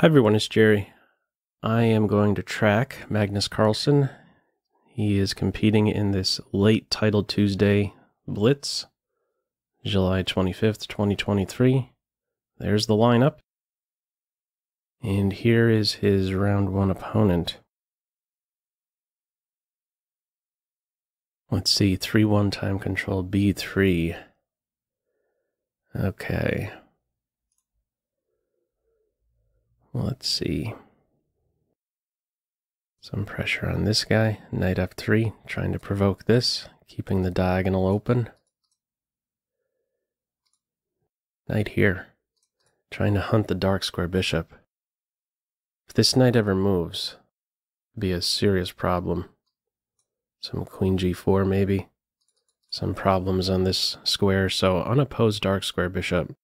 Hi everyone, it's Jerry. I am going to track Magnus Carlsen. He is competing in this late Title Tuesday Blitz, July 25th, 2023. There's the lineup. And here is his round one opponent. Let's see, 3-1 time control, B3. Okay. Let's see. Some pressure on this guy. Knight F3, trying to provoke this, keeping the diagonal open. Knight here, trying to hunt the dark square bishop. If this knight ever moves, it'd be a serious problem. Some Queen G4 maybe. Some problems on this square, so unopposed dark square bishop.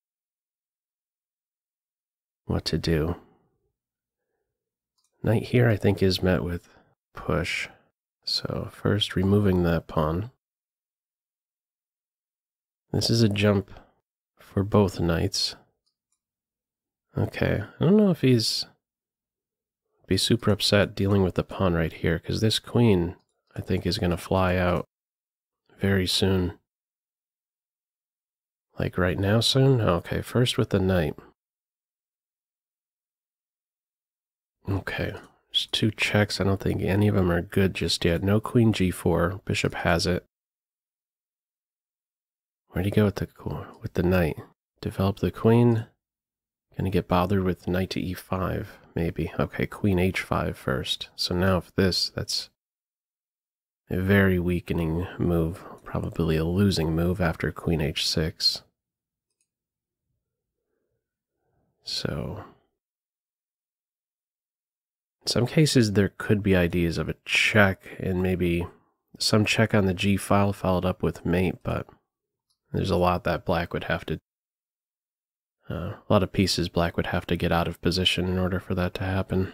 What to do? Knight here, I think, is met with push. So first, removing that pawn. This is a jump for both knights. Okay, I don't know if he's be super upset dealing with the pawn right here, because this queen, I think, is going to fly out very soon. Like right now soon? Okay, first with the knight. Okay, there's two checks. I don't think any of them are good just yet. No Queen G4. Bishop has it. Where'd he go with the knight? Develop the queen. Gonna get bothered with knight to E5, maybe. Okay, Queen H5 first. So now if this, that's a very weakening move. Probably a losing move after Queen H6. So in some cases, there could be ideas of a check, and maybe some check on the G file followed up with mate, but there's a lot that black would have to... a lot of pieces black would have to get out of position in order for that to happen.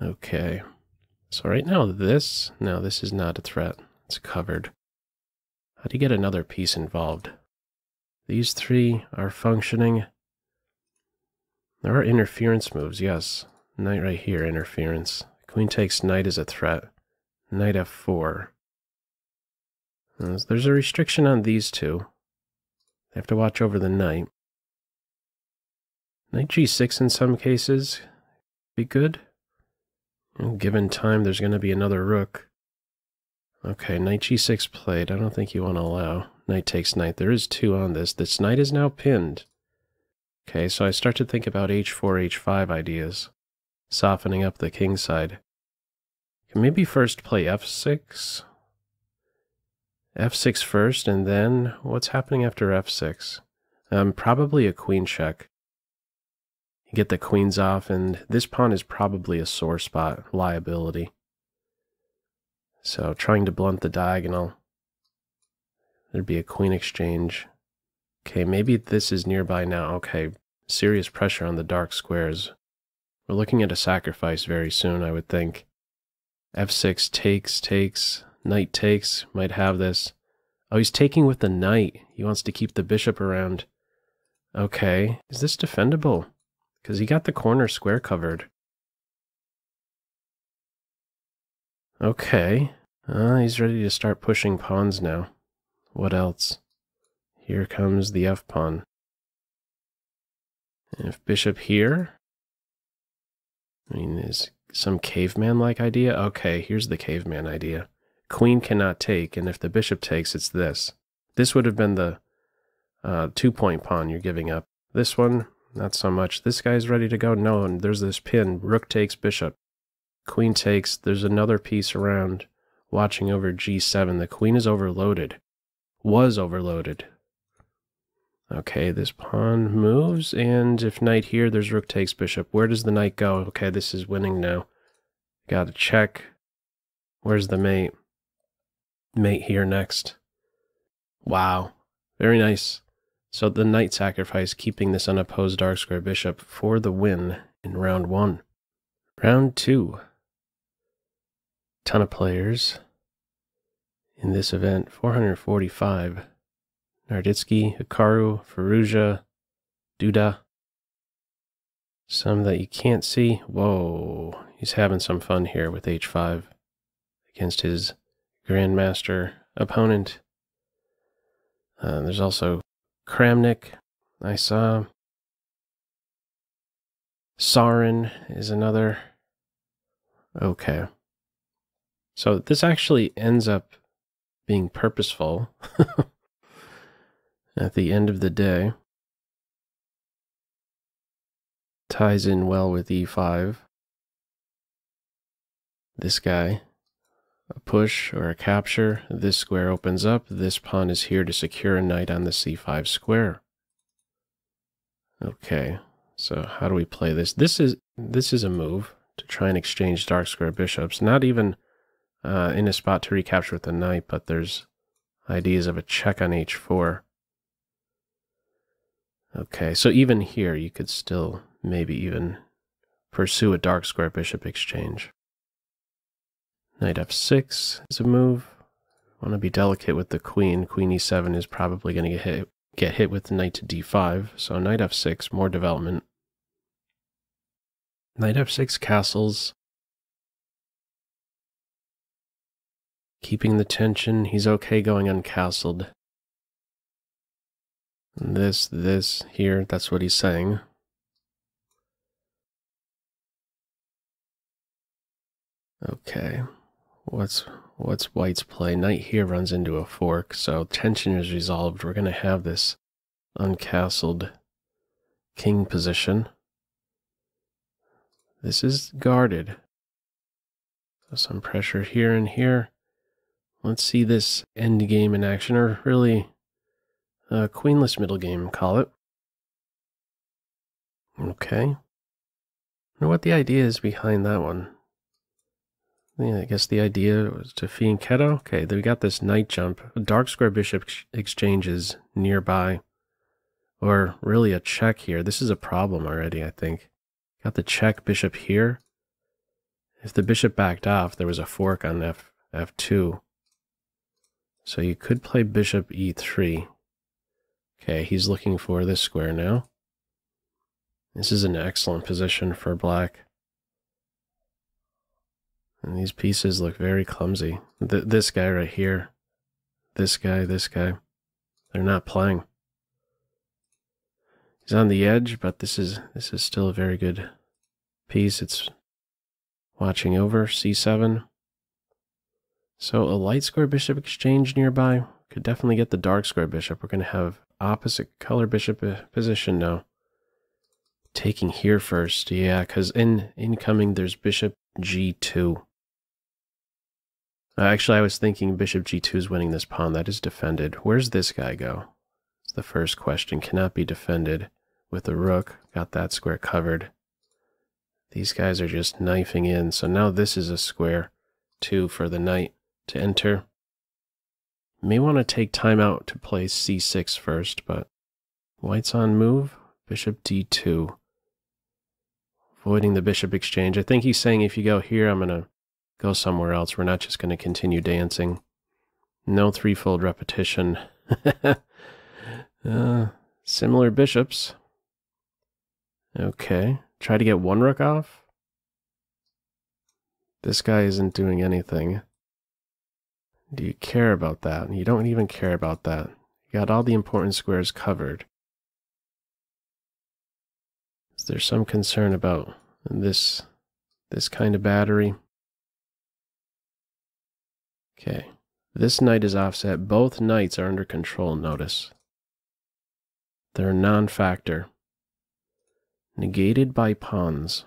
Okay. So right now this... No, this is not a threat. It's covered. How do you get another piece involved? These three are functioning. There are interference moves, yes. Knight right here, interference. Queen takes knight is a threat. Knight f4. There's a restriction on these two. They have to watch over the knight. Knight g6 in some cases be good. And given time, there's going to be another rook. Okay, knight g6 played. I don't think you want to allow. Knight takes knight. There is two on this. This knight is now pinned. Okay, so I start to think about h4, h5 ideas. Softening up the king side. Can maybe first play f6? f6 first, and then what's happening after f6? Probably a queen check. You get the queens off, and this pawn is probably a sore spot, liability. So trying to blunt the diagonal. There'd be a queen exchange. Okay, maybe this is nearby now. Okay, serious pressure on the dark squares. We're looking at a sacrifice very soon, I would think. f6 takes, knight takes, might have this. Oh, he's taking with the knight. He wants to keep the bishop around. Okay, is this defendable? Because he got the corner square covered. Okay, he's ready to start pushing pawns now. What else? Here comes the f-pawn. And if bishop here... I mean, is some caveman-like idea? Okay, here's the caveman idea. Queen cannot take, and if the bishop takes, it's this. This would have been the two-point pawn you're giving up. This one, not so much. This guy's ready to go. No, and there's this pin. Rook takes bishop. Queen takes. There's another piece around watching over g7. The queen is overloaded. Was overloaded. Okay, this pawn moves, and if knight here, there's rook takes bishop. Where does the knight go? Okay, this is winning now. Got to check. Where's the mate? Mate here next. Wow, very nice. So the knight sacrifice, keeping this unopposed dark square bishop for the win in round one. Round two. Ton of players in this event, 445. Naroditsky, Hikaru, Firouzja, Duda. Some that you can't see. Whoa, he's having some fun here with H5 against his Grandmaster opponent. There's also Kramnik, I saw. Sarin is another. Okay. So this actually ends up being purposeful at the end of the day. Ties in well with E5. This guy, a push or a capture. This square opens up. This pawn is here to secure a knight on the C5 square. Okay, so how do we play this? This is a move to try and exchange dark square bishops. Not even in a spot to recapture with the knight, but there's ideas of a check on H4. Okay, so even here you could still maybe even pursue a dark square bishop exchange. Knight f6 is a move. Want to be delicate with the queen. Queen e7 is probably going to get hit with the knight to d5. So knight f6, more development. Knight f6 castles. Keeping the tension. He's okay going uncastled. This here, that's what he's saying. Okay, what's white's play? Knight here runs into a fork, so tension is resolved. We're going to have this uncastled king position. This is guarded. So some pressure here and here. Let's see this end game in action, or really a queenless middle game, call it. Okay. I wonder what the idea is behind that one. Yeah, I guess the idea was to fianchetto. Okay, then we got this knight jump. Dark square bishop exchanges nearby. Or really a check here. This is a problem already, I think. Got the check bishop here. If the bishop backed off, there was a fork on F2. So you could play bishop E3. Okay, he's looking for this square now. This is an excellent position for black. And these pieces look very clumsy. This guy right here. This guy. They're not playing. He's on the edge, but this is still a very good piece. It's watching over C7. So a light square bishop exchange nearby. Could definitely get the dark square bishop. We're going to have opposite color bishop position now. Taking here first, yeah, because in incoming there's bishop G2. Actually, I was thinking bishop G2 is winning this pawn. That is defended. Where's this guy go? It's the first question. Cannot be defended with the rook. Got that square covered. These guys are just knifing in. So now this is a square 2 for the knight to enter. May want to take time out to play C6 first, but white's on move. Bishop D2. Avoiding the bishop exchange. I think he's saying if you go here, I'm going to go somewhere else. We're not just going to continue dancing. No threefold repetition. Similar bishops. Okay. Try to get one rook off. This guy isn't doing anything. Do you care about that? You don't even care about that. You got all the important squares covered. There's some concern about this kind of battery. Okay. This knight is offset. Both knights are under control, notice. They're a non-factor. Negated by pawns.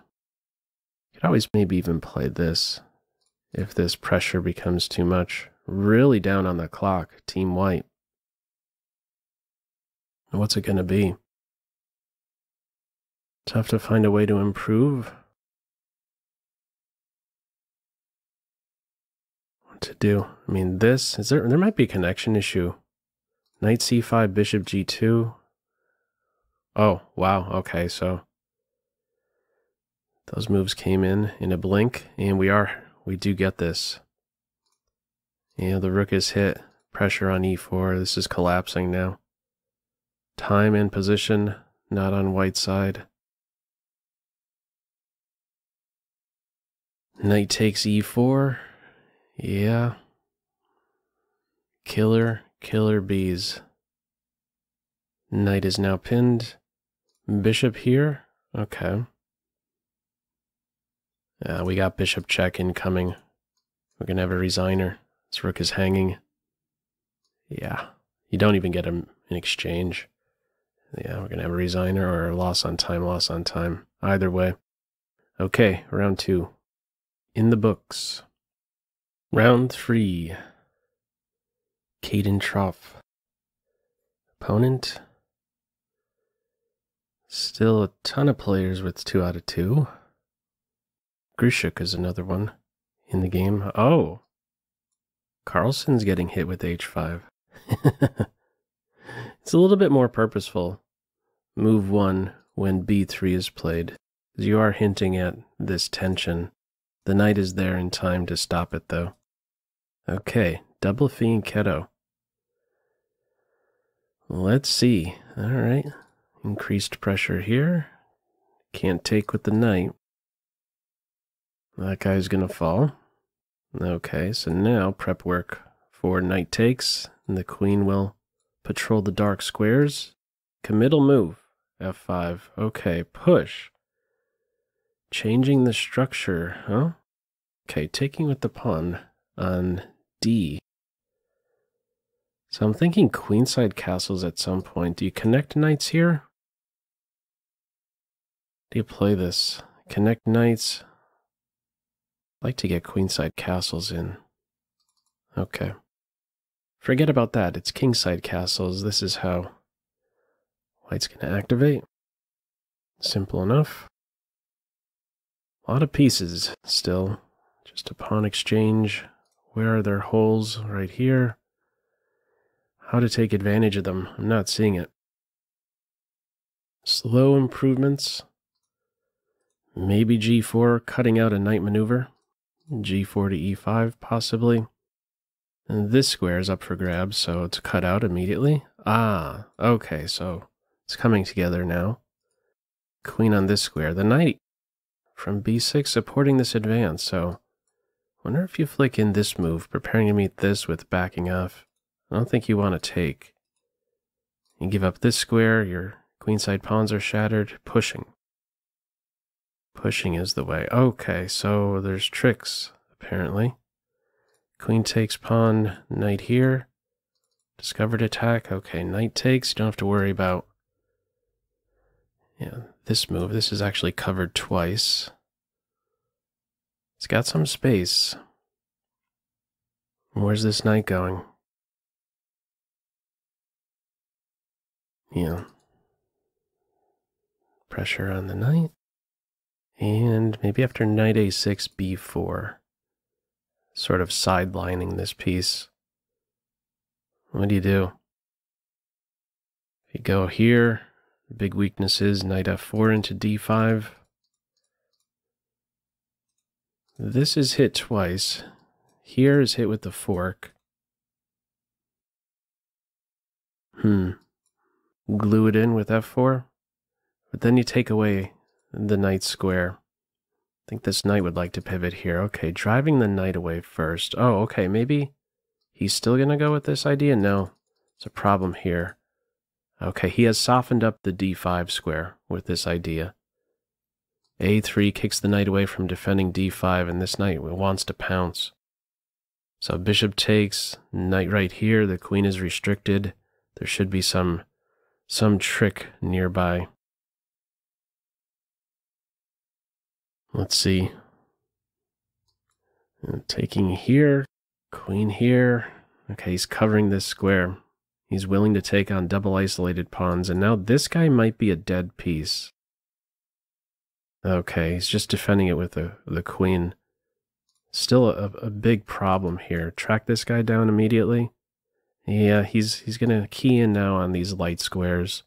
You could always maybe even play this if this pressure becomes too much. Really down on the clock, team white. And what's it going to be? Tough to find a way to improve. What to do? I mean, this is there. There might be a connection issue. Knight c5, bishop g2. Oh wow. Okay, so those moves came in a blink, and we do get this. Yeah, the rook is hit. Pressure on e4. This is collapsing now. Time and position not on white's side. Knight takes e4. Yeah. Killer, killer bees. Knight is now pinned. Bishop here? Okay. We got bishop check incoming. We're going to have a resigner. This rook is hanging. Yeah. You don't even get him in exchange. Yeah, we're going to have a resigner or a loss on time. Either way. Okay, round two. In the books. Round three. Kaden Truff. Opponent. Still a ton of players with 2 out of 2. Grischuk is another one in the game. Oh! Carlsen's getting hit with h5. It's a little bit more purposeful. Move 1 when b3 is played. You are hinting at this tension. The knight is there in time to stop it, though. Okay, double fianchetto. Let's see. Alright. Increased pressure here. Can't take with the knight. That guy's gonna fall. Okay, so now prep work for knight takes, and the queen will patrol the dark squares. Committal move, f5. Okay, push. Changing the structure, huh? Okay, taking with the pawn on d. So I'm thinking queenside castles at some point. Do you connect knights here? Do you play this? Connect knights. I'd like to get queenside castles in. Okay. Forget about that. It's kingside castles. This is how white's going to activate. Simple enough. A lot of pieces still. Just a pawn exchange. Where are their holes? Right here. How to take advantage of them. I'm not seeing it. Slow improvements. Maybe g4, cutting out a knight maneuver. g4 to e5, possibly. And this square is up for grabs, so it's cut out immediately. Ah, okay, so it's coming together now. Queen on this square. The knight from b6 supporting this advance, so I wonder if you flick in this move, preparing to meet this with backing off. I don't think you want to take. You give up this square, your queenside pawns are shattered. Pushing. Pushing is the way. Okay, so there's tricks, apparently. Queen takes pawn, knight here. Discovered attack. Okay, knight takes. You don't have to worry about this move. This is actually covered twice. It's got some space. Where's this knight going? Yeah. Pressure on the knight. And maybe after knight a6, b4. Sort of sidelining this piece. What do? If you go here, big weakness is knight f4 into d5. This is hit twice. Here is hit with the fork. Glue it in with f4. But then you take away the knight square. I think this knight would like to pivot here. Okay, driving the knight away first. Oh, okay, maybe he's still going to go with this idea? No, it's a problem here. Okay, he has softened up the d5 square with this idea. a3 kicks the knight away from defending d5, and this knight wants to pounce. So bishop takes, knight right here, the queen is restricted. There should be some trick nearby. Let's see. Taking here, queen here. Okay, he's covering this square. He's willing to take on double isolated pawns, and now this guy might be a dead piece. Okay, he's just defending it with the queen. Still a big problem here. Track this guy down immediately. Yeah, he's going to key in now on these light squares.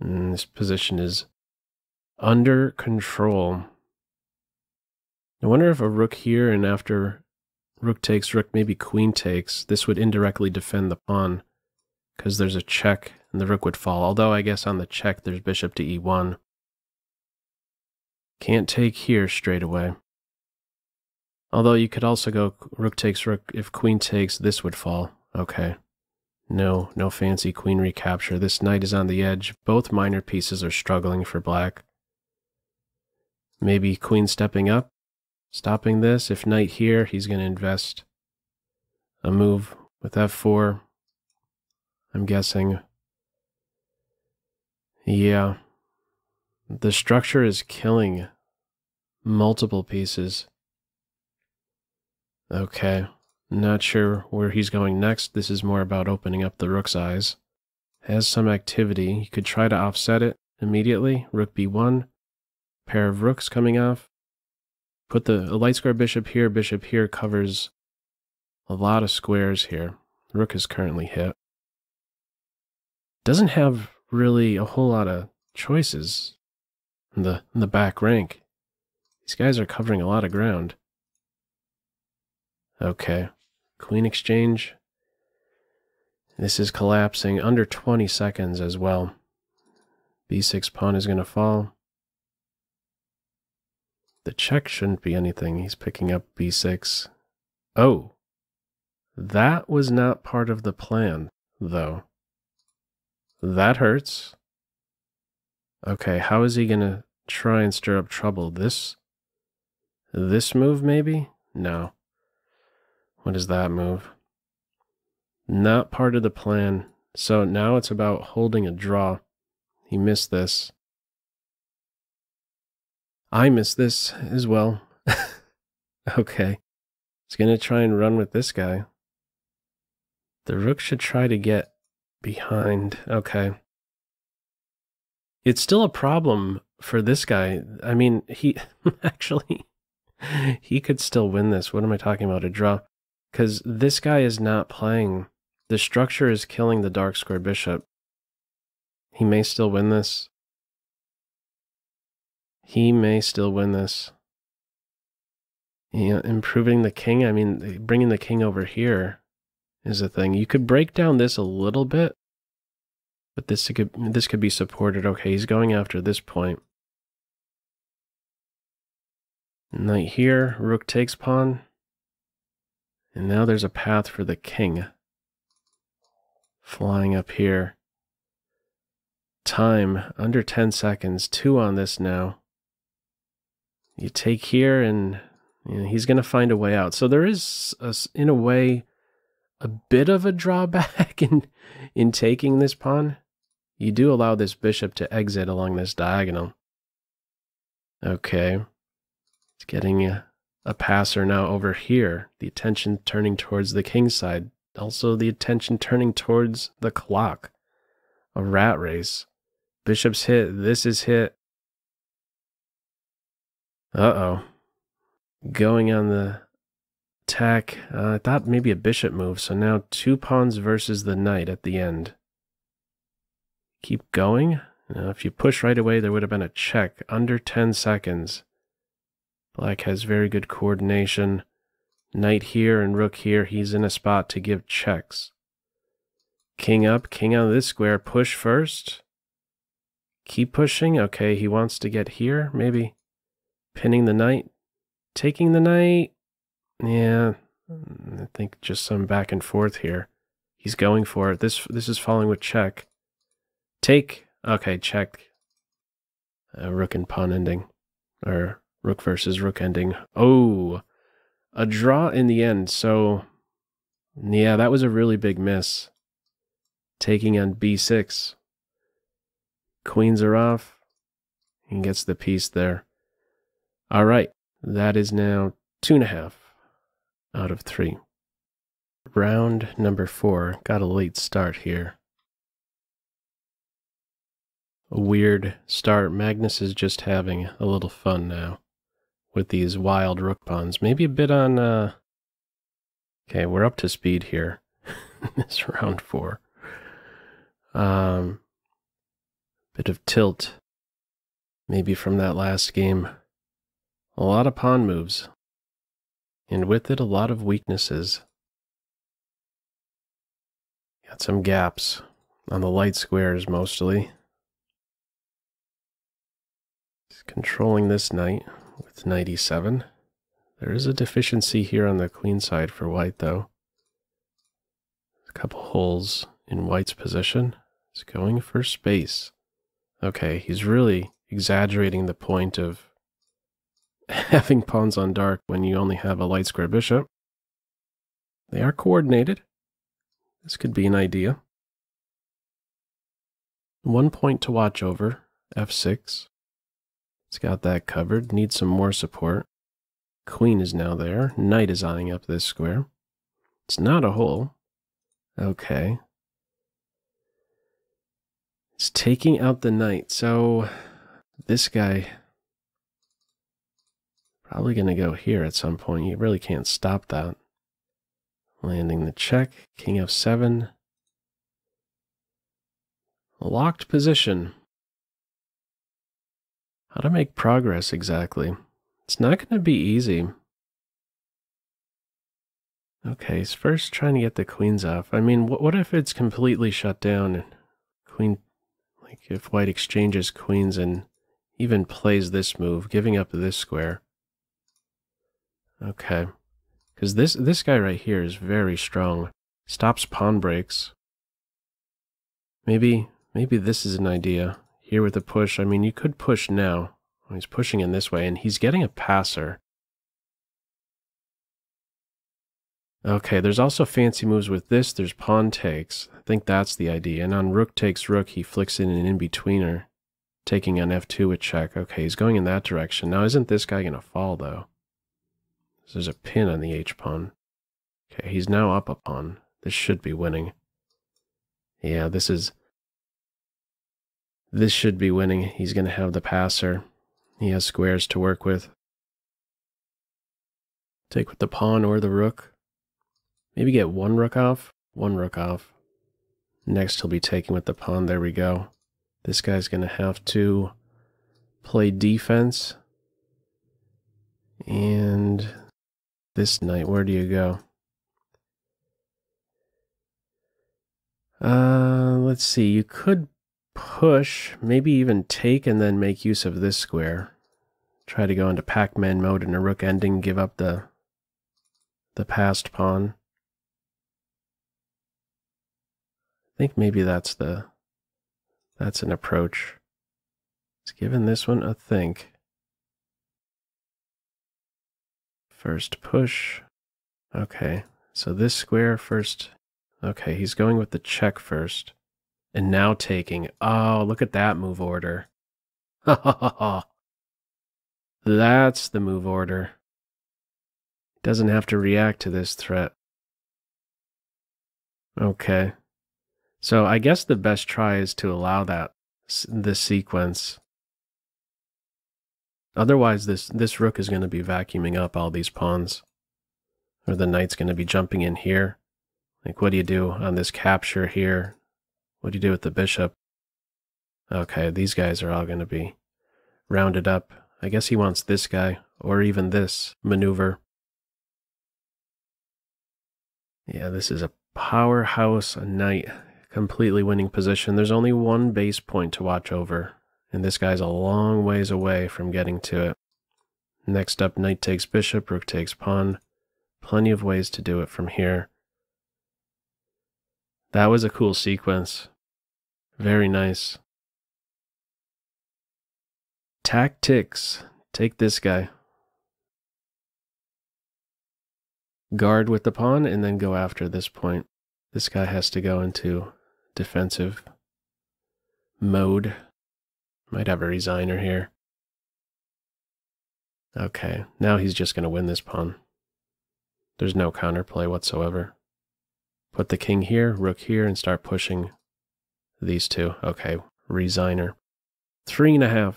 And this position is under control. I wonder if a rook here, and after rook takes rook, maybe queen takes, this would indirectly defend the pawn, because there's a check, and the rook would fall. Although, I guess on the check, there's bishop to e1. Can't take here straight away. Although you could also go rook takes rook. If queen takes, this would fall. Okay. No, no fancy queen recapture. This knight is on the edge. Both minor pieces are struggling for black. Maybe queen stepping up, stopping this. If knight here, he's going to invest a move with f4, I'm guessing. Yeah. The structure is killing multiple pieces. Okay. Not sure where he's going next. This is more about opening up the rook's eyes. Has some activity. You could try to offset it immediately. Rook b1. Pair of rooks coming off. Put the light square bishop here. Bishop here covers a lot of squares here. Rook is currently hit. Doesn't have really a whole lot of choices in the back rank. These guys are covering a lot of ground. Okay. Queen exchange. This is collapsing under 20 seconds as well. B6 pawn is going to fall. The check shouldn't be anything. He's picking up B6. Oh. That was not part of the plan, though. That hurts. Okay, how is he going to try and stir up trouble? This move, maybe? No. What is that move? Not part of the plan. So now it's about holding a draw. He missed this. I missed this as well. Okay. He's going to try and run with this guy. The rook should try to get behind. Okay. It's still a problem for this guy. I mean, he actually, he could still win this. What am I talking about? A draw. Because this guy is not playing. The structure is killing the dark square bishop. He may still win this. He may still win this. Yeah, improving the king. I mean, bringing the king over here is a thing. You could break down this a little bit, but this could be supported. Okay, he's going after this point. Knight here, rook takes pawn. And now there's a path for the king. Flying up here. Time, under 10 seconds, 2 on this now. You take here and he's going to find a way out. So there is, in a way, a bit of a drawback in taking this pawn. You do allow this bishop to exit along this diagonal. Okay. It's getting a passer now over here. The attention turning towards the king's side. Also the attention turning towards the clock. A rat race. Bishop's hit. This is hit. Uh-oh. Going on the attack. I thought maybe a bishop move, so now 2 pawns versus the knight at the end. Keep going. Now, if you push right away, there would have been a check. Under 10 seconds. Black has very good coordination. Knight here and rook here. He's in a spot to give checks. King up, king on this square. Push first. Keep pushing. Okay, he wants to get here, maybe. Pinning the knight. Taking the knight. Yeah, I think just some back and forth here. He's going for it. This is falling with check. Take. Okay, check. Rook and pawn ending. Or rook versus rook ending. Oh, a draw in the end. So, yeah, that was a really big miss. Taking on b6. Queens are off. And gets the piece there. All right, that is now 2.5. Out of 3. Round number 4. Got a late start here. A weird start. Magnus is just having a little fun now with these wild rook pawns. Maybe a bit on... Okay, we're up to speed here. This round 4. Bit of tilt. Maybe from that last game. A lot of pawn moves. And with it, a lot of weaknesses. Got some gaps on the light squares, mostly. He's controlling this knight with knight e7. There is a deficiency here on the clean side for white, though. A couple holes in white's position. He's going for space. Okay, he's really exaggerating the point of having pawns on dark when you only have a light square bishop. They are coordinated. This could be an idea. One point to watch over, f6. It's got that covered. Needs some more support. Queen is now there. Knight is eyeing up this square. It's not a hole. Okay. It's taking out the knight. So this guy probably going to go here at some point. You really can't stop that. Landing the check. King f7. Locked position. How to make progress exactly. It's not going to be easy. Okay, he's first trying to get the queens off. I mean, what if it's completely shut down? Queen, like if white exchanges queens and even plays this move, giving up this square. Okay, because this guy right here is very strong. Stops pawn breaks. Maybe this is an idea. Here with the push, I mean, you could push now. He's pushing in this way, and he's getting a passer. Okay, there's also fancy moves with this. There's pawn takes. I think that's the idea. And on rook takes rook, he flicks in an in-betweener, taking on f2 with check. Okay, he's going in that direction. Now, isn't this guy going to fall, though? So there's a pin on the h-pawn. Okay, he's now up a pawn. This should be winning. Yeah, this is... This should be winning. He's going to have the passer. He has squares to work with. Take with the pawn or the rook. Maybe get one rook off. One rook off. Next he'll be taking with the pawn. There we go. This guy's going to have to play defense. And this knight, where do you go? Let's see. You could push, maybe even take, and then make use of this square. Try to go into Pac-Man mode in a rook ending, give up the passed pawn. I think maybe that's an approach. It's given this one a think. First push. Okay, so this square first. Okay, he's going with the check first. And now taking. Oh, look at that move order. Ha ha ha ha. That's the move order. Doesn't have to react to this threat. Okay. So I guess the best try is to allow that, this sequence. Otherwise this rook is going to be vacuuming up all these pawns. Or the knight's going to be jumping in here. Like, what do you do on this capture here? What do you do with the bishop? Okay, these guys are all going to be rounded up. I guess he wants this guy, or even this maneuver. Yeah, this is a powerhouse, a knight, completely winning position. There's only one base point to watch over, and this guy's a long ways away from getting to it. Next up, knight takes bishop, rook takes pawn. Plenty of ways to do it from here. That was a cool sequence. Very nice. Tactics. Take this guy. Guard with the pawn and then go after this point. This guy has to go into defensive mode. Might have a resigner here. Okay, now he's just going to win this pawn. There's no counterplay whatsoever. Put the king here, rook here, and start pushing these two. Okay, resigner. 3.5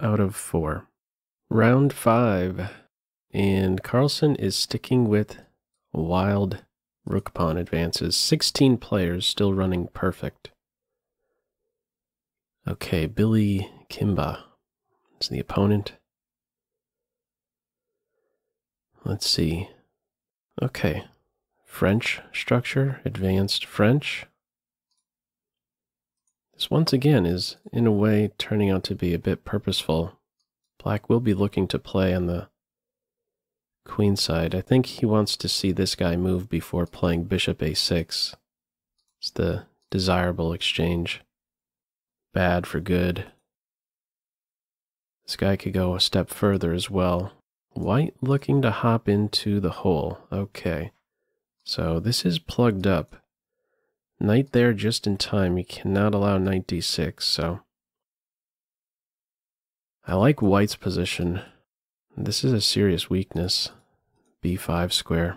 out of 4. Round 5. And Carlsen is sticking with wild rook pawn advances. 16 players still running perfect. Okay, Billy Kimba is the opponent. Let's see. Okay. French structure, advanced French. This once again is, in a way, turning out to be a bit purposeful. Black will be looking to play on the queenside. I think he wants to see this guy move before playing bishop a6. It's the desirable exchange. Bad for good. This guy could go a step further as well. White looking to hop into the hole. Okay. So this is plugged up. Knight there just in time. You cannot allow knight d6, so... I like white's position. This is a serious weakness. b5 square.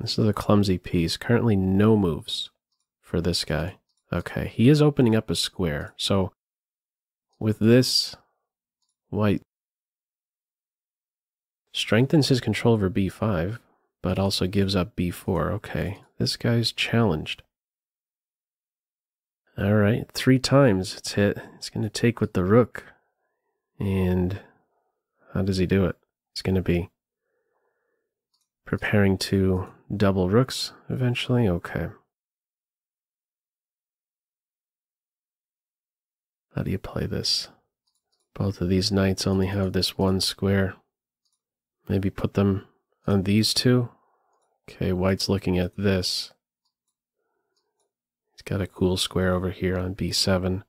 This is a clumsy piece. Currently no moves for this guy. Okay, he is opening up a square. So with this, white strengthens his control over b5, but also gives up b4. Okay, this guy's challenged. All right, 3 times it's hit. It's going to take with the rook. And how does he do it? It's going to be preparing to double rooks eventually. Okay. How do you play this? Both of these knights only have this one square. Maybe put them on these two. Okay, white's looking at this. He's got a cool square over here on b7.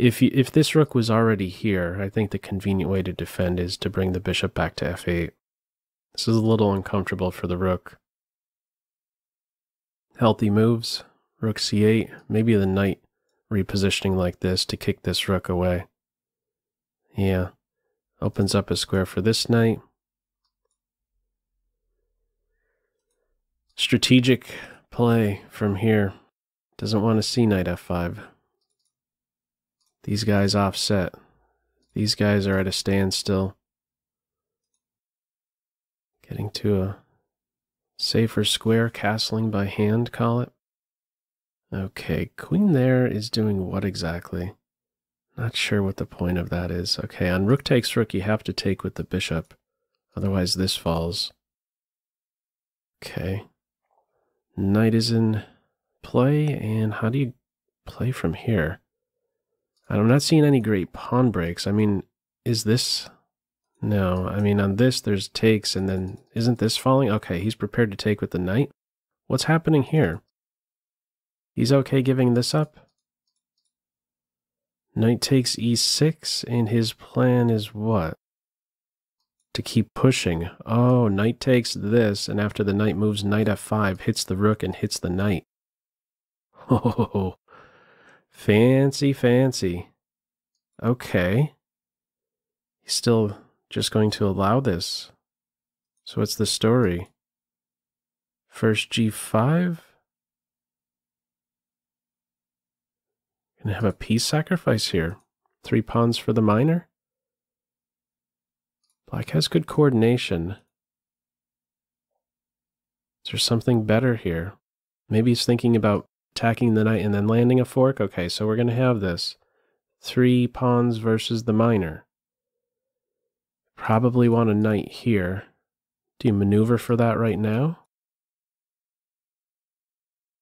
If this rook was already here, I think the convenient way to defend is to bring the bishop back to f8. This is a little uncomfortable for the rook. Healthy moves. Rook c8. Maybe the knight repositioning like this to kick this rook away. Yeah. Opens up a square for this knight. Strategic play from here. Doesn't want to see knight f5. These guys offset. These guys are at a standstill. Getting to a safer square, castling by hand, call it. Okay, queen there is doing what exactly? Not sure what the point of that is. Okay, on rook takes rook, you have to take with the bishop. Otherwise, this falls. Okay. Knight is in play, and how do you play from here? I'm not seeing any great pawn breaks. I mean, is this? No, I mean, on this there's takes, and then isn't this falling? Okay, he's prepared to take with the knight. What's happening here? He's okay giving this up. Knight takes e6, and his plan is what? To keep pushing. Oh, knight takes this, and after the knight moves, knight f5, hits the rook, and hits the knight. Oh. Fancy, fancy. Okay. He's still just going to allow this. So what's the story? First g5? Gonna have a piece sacrifice here. 3 pawns for the minor. Black has good coordination. Is there something better here? Maybe he's thinking about attacking the knight and then landing a fork. Okay, so we're going to have this. 3 pawns versus the minor. Probably want a knight here. Do you maneuver for that right now?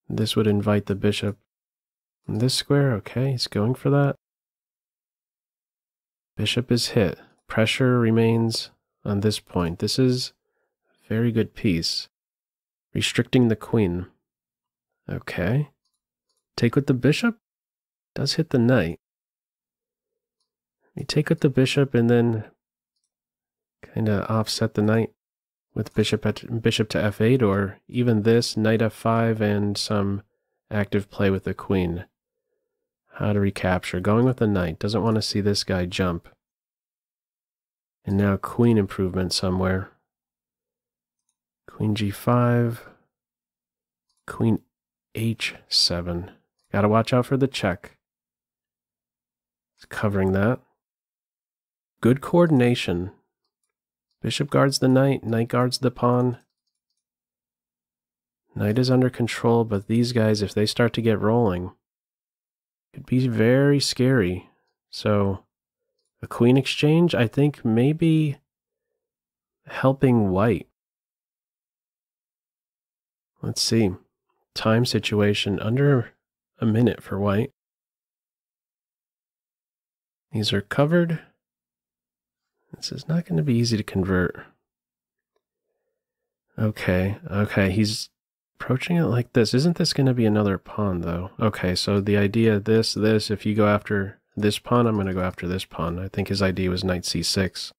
This would invite the bishop. And this square, okay, he's going for that. Bishop is hit. Pressure remains on this point. This is a very good piece. Restricting the queen. Okay. Take with the bishop? Does hit the knight. You take with the bishop and then kind of offset the knight with bishop to f8, or even this, knight f5 and some active play with the queen. How to recapture. Going with the knight. Doesn't want to see this guy jump. And now queen improvement somewhere. Queen g5. Queen h7. Gotta watch out for the check. It's covering that. Good coordination. Bishop guards the knight, knight guards the pawn. Knight is under control, but these guys, if they start to get rolling, it'd be very scary. So, a queen exchange, I think, maybe helping white. Let's see. Time situation under a minute for white. These are covered. This is not going to be easy to convert. Okay, okay, he's approaching it like this. Isn't this going to be another pawn, though? Okay, so the idea, this, if you go after this pawn, I'm going to go after this pawn. I think his idea was knight c6.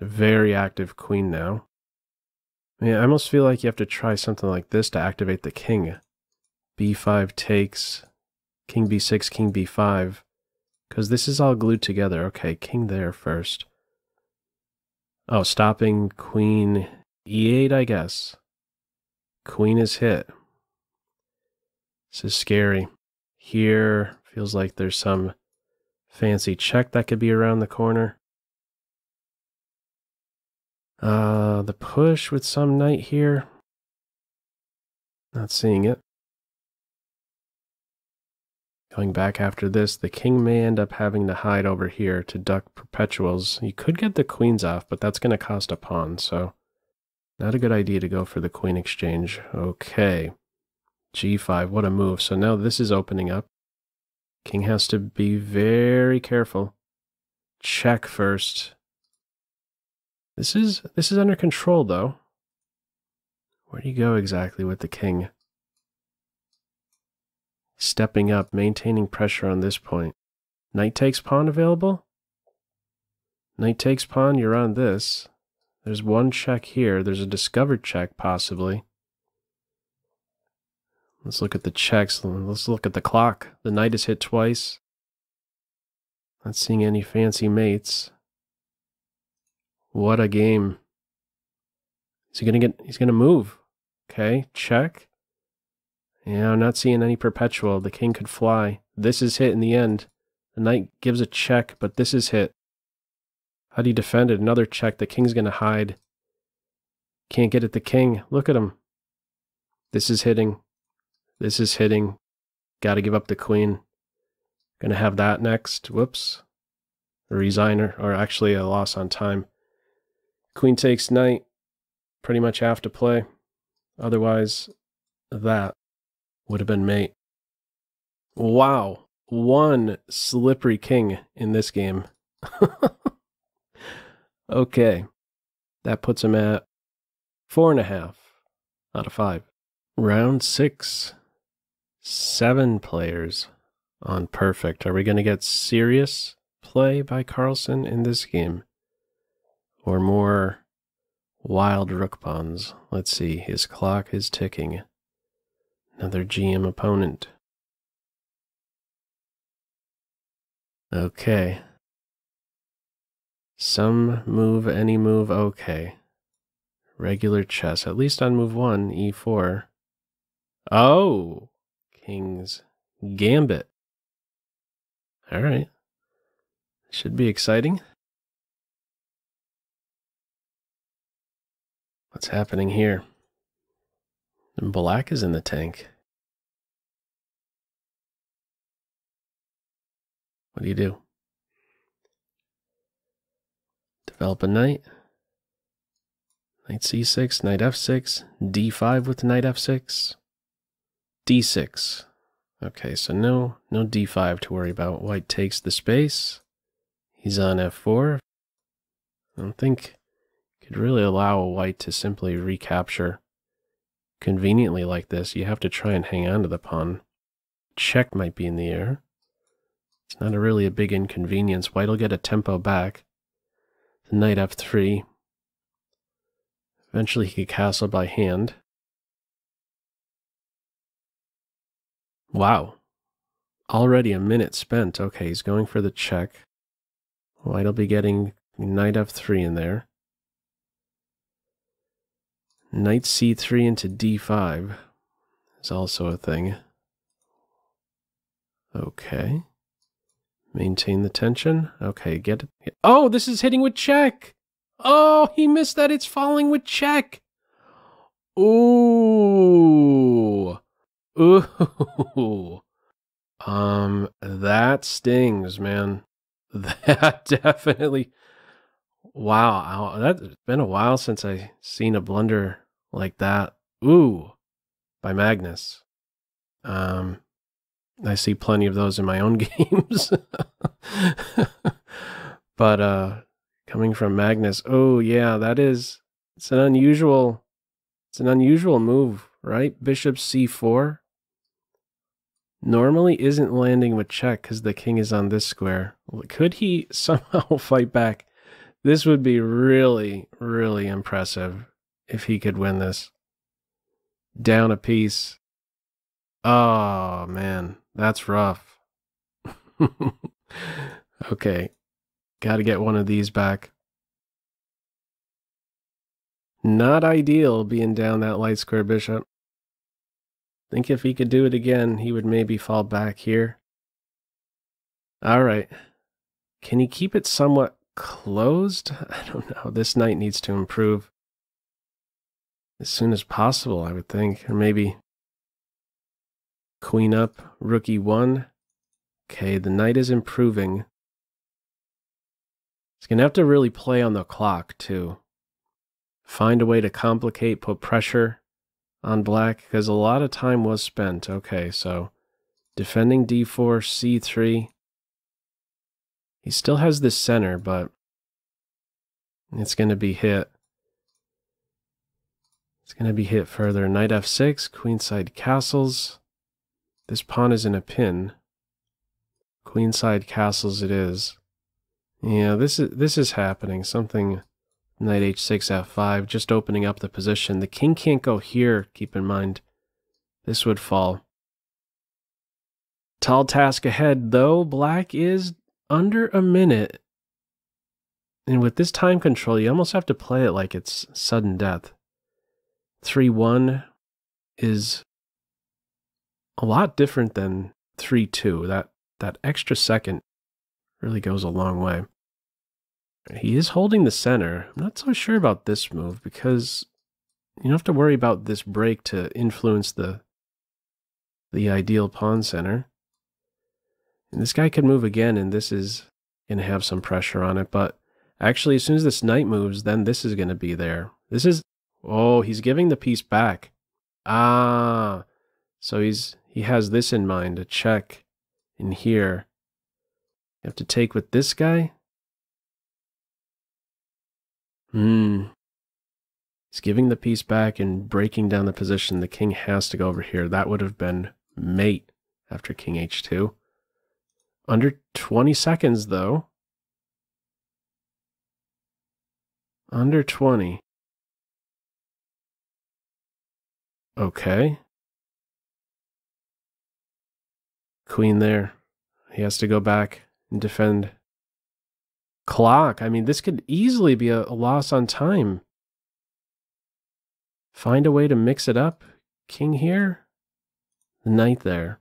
Very active queen now. Yeah, I almost feel like you have to try something like this to activate the king. b5 takes, king b6, king b5. Because this is all glued together. Okay, king there first. Oh, stopping queen e8, I guess. Queen is hit. This is scary. Here, feels like there's some fancy check that could be around the corner. The push with some knight here. Not seeing it. Going back after this, the king may end up having to hide over here to duck perpetuals. You could get the queens off, but that's going to cost a pawn, so not a good idea to go for the queen exchange. Okay, g5, what a move. So now this is opening up. King has to be very careful. Check first. This is under control, though. Where do you go exactly with the king? Stepping up, maintaining pressure on this point. Knight takes pawn available? Knight takes pawn, you're on this. There's one check here. There's a discovered check, possibly. Let's look at the checks. Let's look at the clock. The knight is hit twice. Not seeing any fancy mates. What a game. Is he gonna get... he's gonna move. Okay, check. Yeah, I'm not seeing any perpetual. The king could fly. This is hit in the end. The knight gives a check, but this is hit. How do you defend it? Another check. The king's going to hide. Can't get at the king. Look at him. This is hitting. This is hitting. Got to give up the queen. Going to have that next. Whoops. A resigner, or actually a loss on time. Queen takes knight. Pretty much have to play. Otherwise, that would have been mate. Wow. One slippery king in this game. Okay. That puts him at 4.5 out of 5. Round 6. 7 players on perfect. Are we going to get serious play by Carlsen in this game? Or more wild rook pawns? Let's see. His clock is ticking. Another GM opponent. Okay. Some move, any move, okay. Regular chess, at least on move 1, e4. Oh! King's Gambit. Alright. Should be exciting. What's happening here? Black is in the tank. What do you do? Develop a knight. Knight c6, knight f6, d5 with knight f6. d6. Okay, so no d5 to worry about. White takes the space. He's on f4. I don't think you could really allow a white to simply recapture conveniently like this. You have to try and hang on to the pawn. Check might be in the air. It's not really a big inconvenience. White will get a tempo back. The knight f3. Eventually he could castle by hand. Wow. Already a minute spent. Okay, he's going for the check. White will be getting knight f3 in there. Knight c3 into d5 is also a thing. Okay. Maintain the tension. Okay, get it. Oh, this is hitting with check! Oh, he missed that. It's falling with check! Ooh! Ooh! That stings, man. That definitely... Wow, that's been a while since I've seen a blunder like that. Ooh, by Magnus. I see plenty of those in my own games. But coming from Magnus, oh yeah, that is It's an unusual move, right? Bishop c4 normally isn't landing with check because the king is on this square. Could he somehow fight back? This would be really, really impressive if he could win this. Down a piece. Oh, man. That's rough. Okay. Got to get one of these back. Not ideal being down that light square bishop. I think if he could do it again, he would maybe fall back here. All right. Can he keep it somewhat closed? I don't know. This knight needs to improve as soon as possible, I would think. Or maybe queen up, rook e1. Okay, the knight is improving. He's going to have to really play on the clock, too. Find a way to complicate, put pressure on black, because a lot of time was spent. Okay, so defending d4, c3. He still has this center, but it's going to be hit. It's going to be hit further. Knight f6, queenside castles. This pawn is in a pin. Queenside castles it is. Yeah, this is happening. Something. Knight h6, f5, just opening up the position. The king can't go here, keep in mind. This would fall. Tall task ahead, though. Black is under a minute. And with this time control, you almost have to play it like it's sudden death. 3-1 is a lot different than 3-2. That extra second really goes a long way. He is holding the center. I'm not so sure about this move because you don't have to worry about this break to influence the ideal pawn center. And this guy could move again, and this is going to have some pressure on it. But actually, as soon as this knight moves, then this is going to be there. This is... Oh, he's giving the piece back. Ah, so he has this in mind, a check in here. You have to take with this guy. He's giving the piece back and breaking down the position. The king has to go over here. That would have been mate after king h2. Under 20 seconds, though. Under 20. Okay. Queen there. He has to go back and defend. Clock. I mean, this could easily be a loss on time. Find a way to mix it up. King here. The knight there.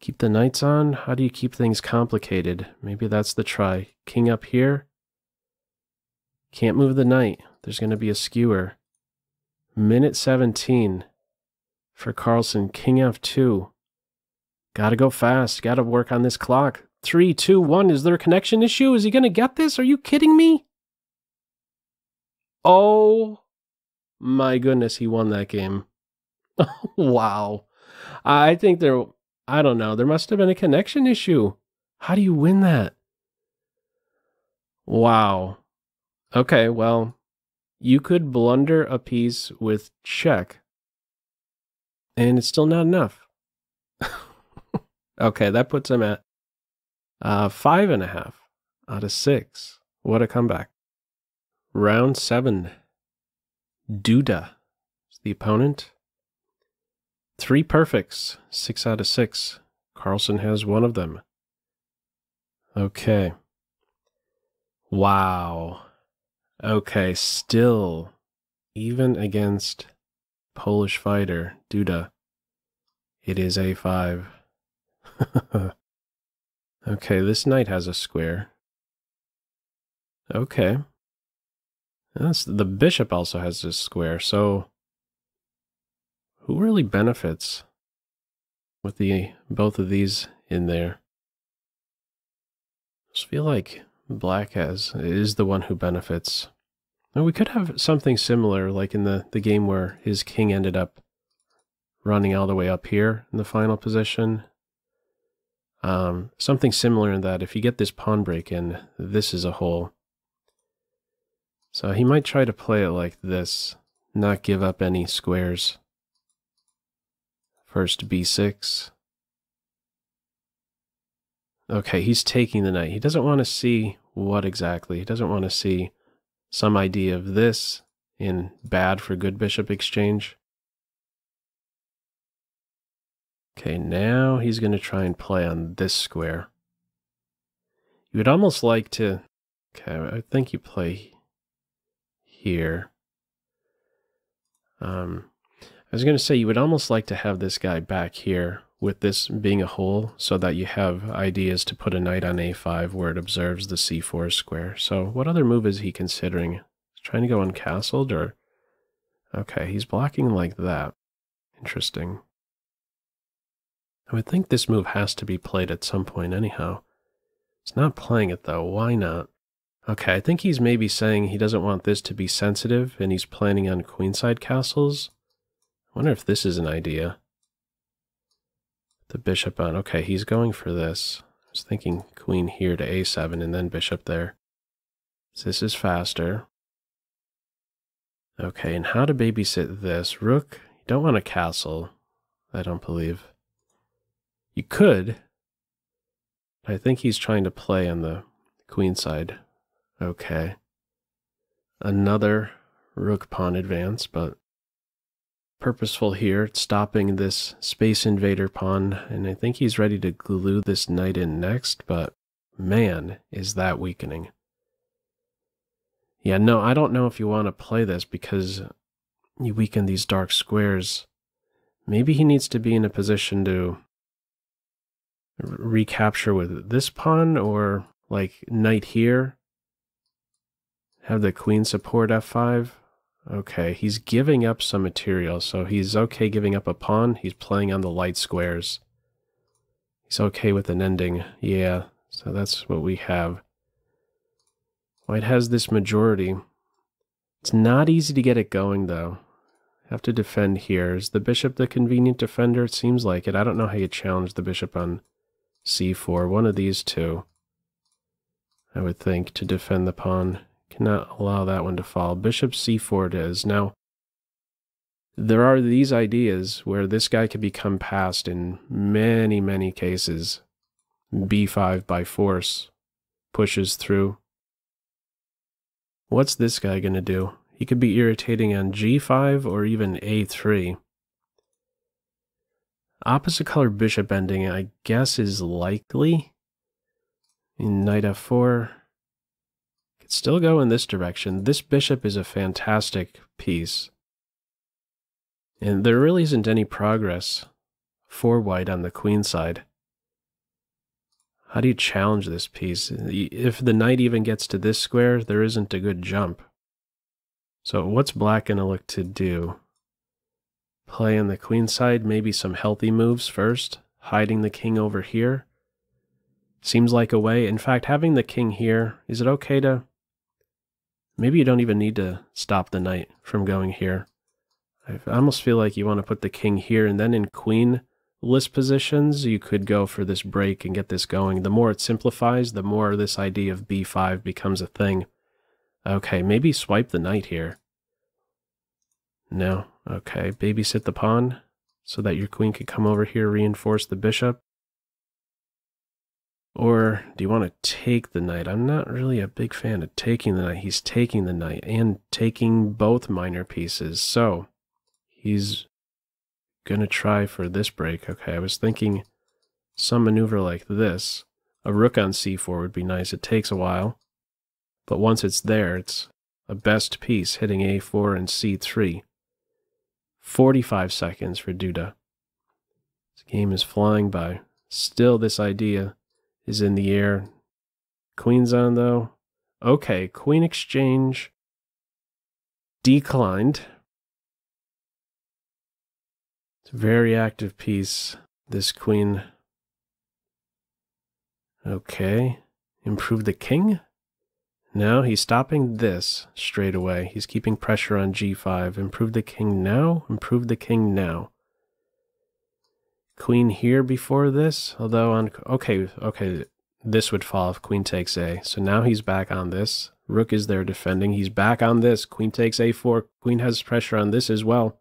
Keep the knights on. How do you keep things complicated? Maybe that's the try. King up here. Can't move the knight. There's going to be a skewer. Minute 17 for Carlsen. King f2. Gotta go fast. Gotta work on this clock. 3, 2, 1. Is there a connection issue? Is he going to get this? Are you kidding me? Oh my goodness, he won that game. Wow. I think I don't know. There must have been a connection issue. How do you win that? Wow. Okay, well, you could blunder a piece with check, and it's still not enough. Okay, that puts him at 5.5 out of 6. What a comeback. Round 7. Duda is the opponent. 3 perfects. 6 out of 6. Carlsen has one of them. Okay. Wow. Okay, still, even against Polish fighter Duda, it is a5. Okay, this knight has a square. Okay. The bishop also has this square, so who really benefits with the both of these in there? I just feel like black is the one who benefits. Now we could have something similar, like in the game where his king ended up running all the way up here in the final position. Something similar in that if you get this pawn break in, this is a hole. So he might try to play it like this, not give up any squares. First b6. Okay, he's taking the knight. He doesn't want to see what exactly. He doesn't want to see some idea of this in bad for good bishop exchange. Okay, now he's going to try and play on this square. You would almost like to... Okay, I think you play here. I was going to say you would almost like to have this guy back here, with this being a hole, so that you have ideas to put a knight on a5 where it observes the c4 square. So what other move is he considering? He's trying to go uncastled, or... Okay, he's blocking like that. Interesting. I would think this move has to be played at some point anyhow. It's not playing it though, why not? Okay, I think he's maybe saying he doesn't want this to be sensitive, and he's planning on queenside castles. I wonder if this is an idea. The bishop on, okay, he's going for this. I was thinking queen here to a7 and then bishop there. So this is faster. Okay, and how to babysit this? Rook, you don't want a castle, I don't believe. You could. I think he's trying to play on the queen side. Okay. Another rook pawn advance, but purposeful here, stopping this space invader pawn, and I think he's ready to glue this knight in next, but man, is that weakening. Yeah, no, I don't know if you want to play this because you weaken these dark squares. Maybe he needs to be in a position to recapture with this pawn, or like knight here, have the queen support f5. Okay, he's giving up some material, so he's okay giving up a pawn. He's playing on the light squares. He's okay with an ending. Yeah, so that's what we have. White has this majority. It's not easy to get it going though. Have to defend here. Is the bishop the convenient defender? It seems like it. I don't know how you challenge the bishop on c4, one of these two, I would think, to defend the pawn. Cannot allow that one to fall. Bishop c4 it is. Now, there are these ideas where this guy could become passed in many, many cases. b5 by force pushes through. What's this guy going to do? He could be irritating on g5 or even a3. Opposite color bishop ending, I guess, is likely. In knight f4, could still go in this direction. This bishop is a fantastic piece. And there really isn't any progress for white on the queen side. How do you challenge this piece? If the knight even gets to this square, there isn't a good jump. So what's black going to look to do? Play on the queen side, maybe some healthy moves first, hiding the king over here. Seems like a way. In fact, having the king here, is it okay to... Maybe you don't even need to stop the knight from going here. I almost feel like you want to put the king here, and then in queen-less positions, you could go for this break and get this going. The more it simplifies, the more this idea of b5 becomes a thing. Okay, maybe swipe the knight here. No. Okay, babysit the pawn so that your queen could come over here, reinforce the bishop. Or do you want to take the knight? I'm not really a big fan of taking the knight. He's taking the knight and taking both minor pieces. So he's going to try for this break. Okay, I was thinking some maneuver like this. A rook on c4 would be nice. It takes a while. But once it's there, it's a best piece, hitting a4 and c3. 45 seconds for Duda. This game is flying by. Still, this idea is in the air. Queen's on, though. Okay, queen exchange declined. It's a very active piece, this queen. Okay, improve the king. Now he's stopping this straight away. He's keeping pressure on g5. Improve the king now. Improve the king now. Queen here before this, although on... Okay, This would fall if queen takes a. So now he's back on this. Rook is there defending. He's back on this. Queen takes a4. Queen has pressure on this as well.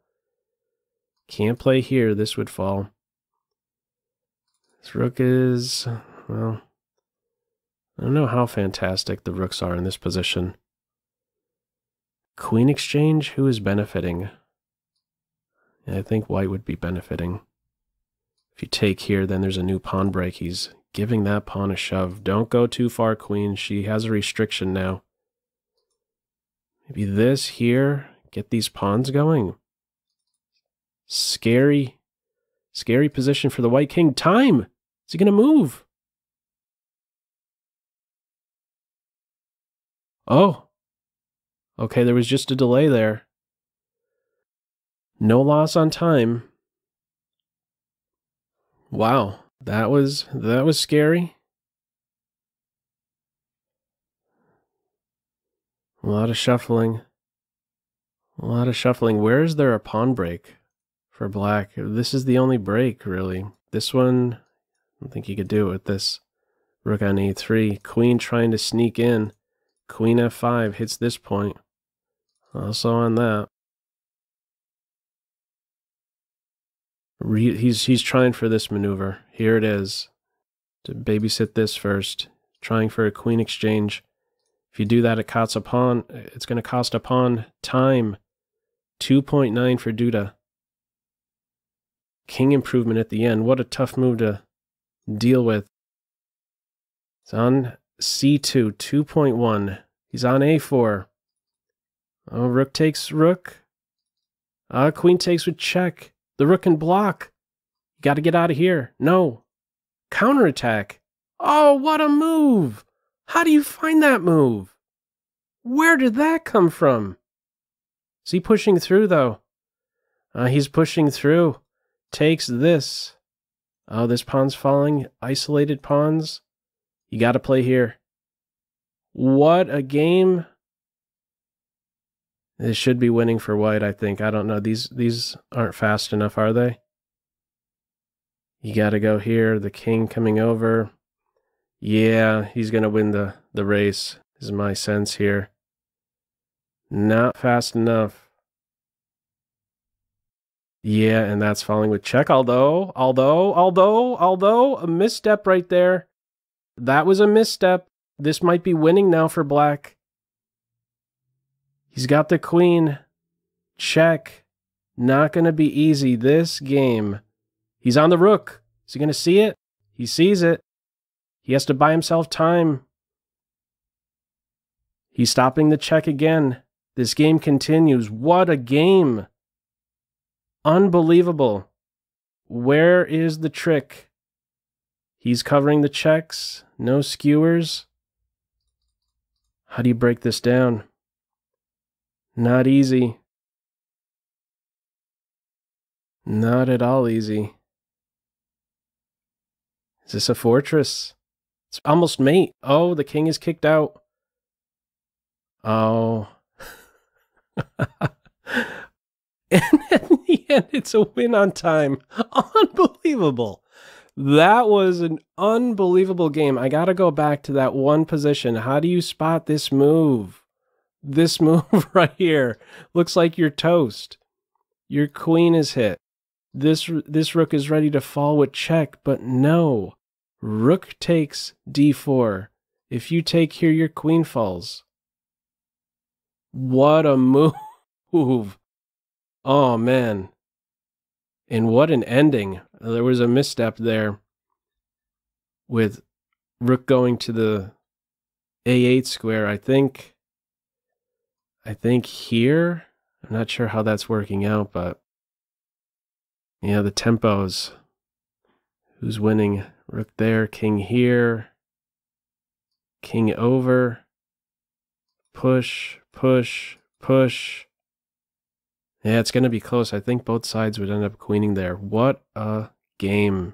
Can't play here. This would fall. This rook is... well... I don't know how fantastic the rooks are in this position. Queen exchange? Who is benefiting? I think white would be benefiting. If you take here, then there's a new pawn break. He's giving that pawn a shove. Don't go too far, queen. She has a restriction now. Maybe this here. Get these pawns going. Scary. Scary position for the white king. Time! Is he going to move? Oh, okay, there was just a delay there. No loss on time. Wow, that was scary. A lot of shuffling. A lot of shuffling. Where is there a pawn break for black? This is the only break, really. This one, I don't think you could do it with this. Rook on a3, queen trying to sneak in. Queen f5 hits this point. Also on that. He's trying for this maneuver. Here it is. To babysit this first. Trying for a queen exchange. If you do that, it costs a pawn. It's going to cost a pawn. Time. 2.9 for Duda. King improvement at the end. What a tough move to deal with. It's on... c2, 2.1. He's on a4. Oh, rook takes rook. Queen takes with check. The rook can block. You got to get out of here. No. Counterattack. Oh, what a move. How do you find that move? Where did that come from? Is he pushing through, though? He's pushing through. Takes this. Oh, this pawn's falling. Isolated pawns. You got to play here. What a game. This should be winning for white, I think. I don't know. These aren't fast enough, are they? You got to go here. The king coming over. Yeah, he's going to win the race, is my sense here. Not fast enough. Yeah, and that's falling with check. Although, a misstep right there. That was a misstep. This might be winning now for black. He's got the queen. Check. Not going to be easy this game. He's on the rook. Is he going to see it? He sees it. He has to buy himself time. He's stopping the check again. This game continues. What a game. Unbelievable. Where is the trick? He's covering the checks. No skewers. How do you break this down? Not easy. Not at all easy. Is this a fortress? It's almost mate. Oh, the king is kicked out. Oh. And at the end, it's a win on time. Unbelievable. That was an unbelievable game. I got to go back to that one position. How do you spot this move? This move right here. Looks like you're toast. Your queen is hit. This rook is ready to fall with check, but no. Rook takes d4. If you take here, your queen falls. What a move. Oh, man. And what an ending. There was a misstep there with rook going to the a8 square, I think. I think here? I'm not sure how that's working out, but... yeah, the tempos. Who's winning? Rook there, king here. King over. Push, push, push. Yeah, it's going to be close. I think both sides would end up queening there. What a game.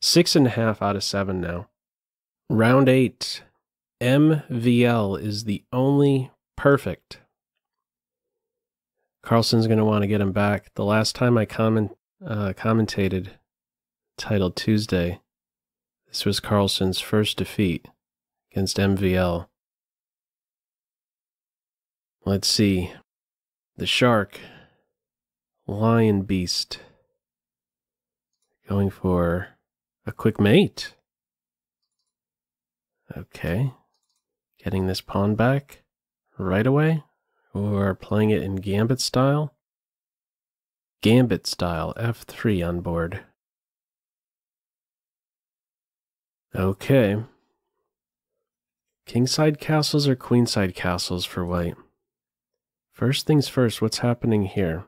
6.5 out of 7 now. Round 8. MVL is the only perfect. Carlsen's going to want to get him back. The last time I commentated Title Tuesday, This was Carlsen's first defeat against MVL. Let's see. The shark. Lion beast. Going for a quick mate. Okay. Getting this pawn back right away. Or playing it in gambit style. Gambit style. F3 on board. Okay. Kingside castles or queenside castles for white? First things first, what's happening here?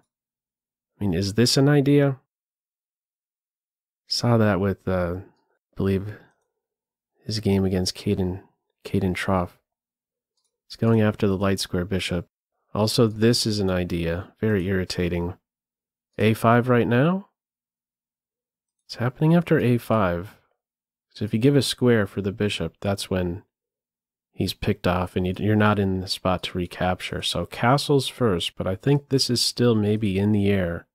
I mean, is this an idea? Saw that with, I believe, his game against Kaden Truff. It's going after the light square bishop. Also, this is an idea. Very irritating. A5 right now? It's happening after A5. So if you give a square for the bishop, that's when he's picked off and you're not in the spot to recapture. So castles first, but I think this is still maybe in the air.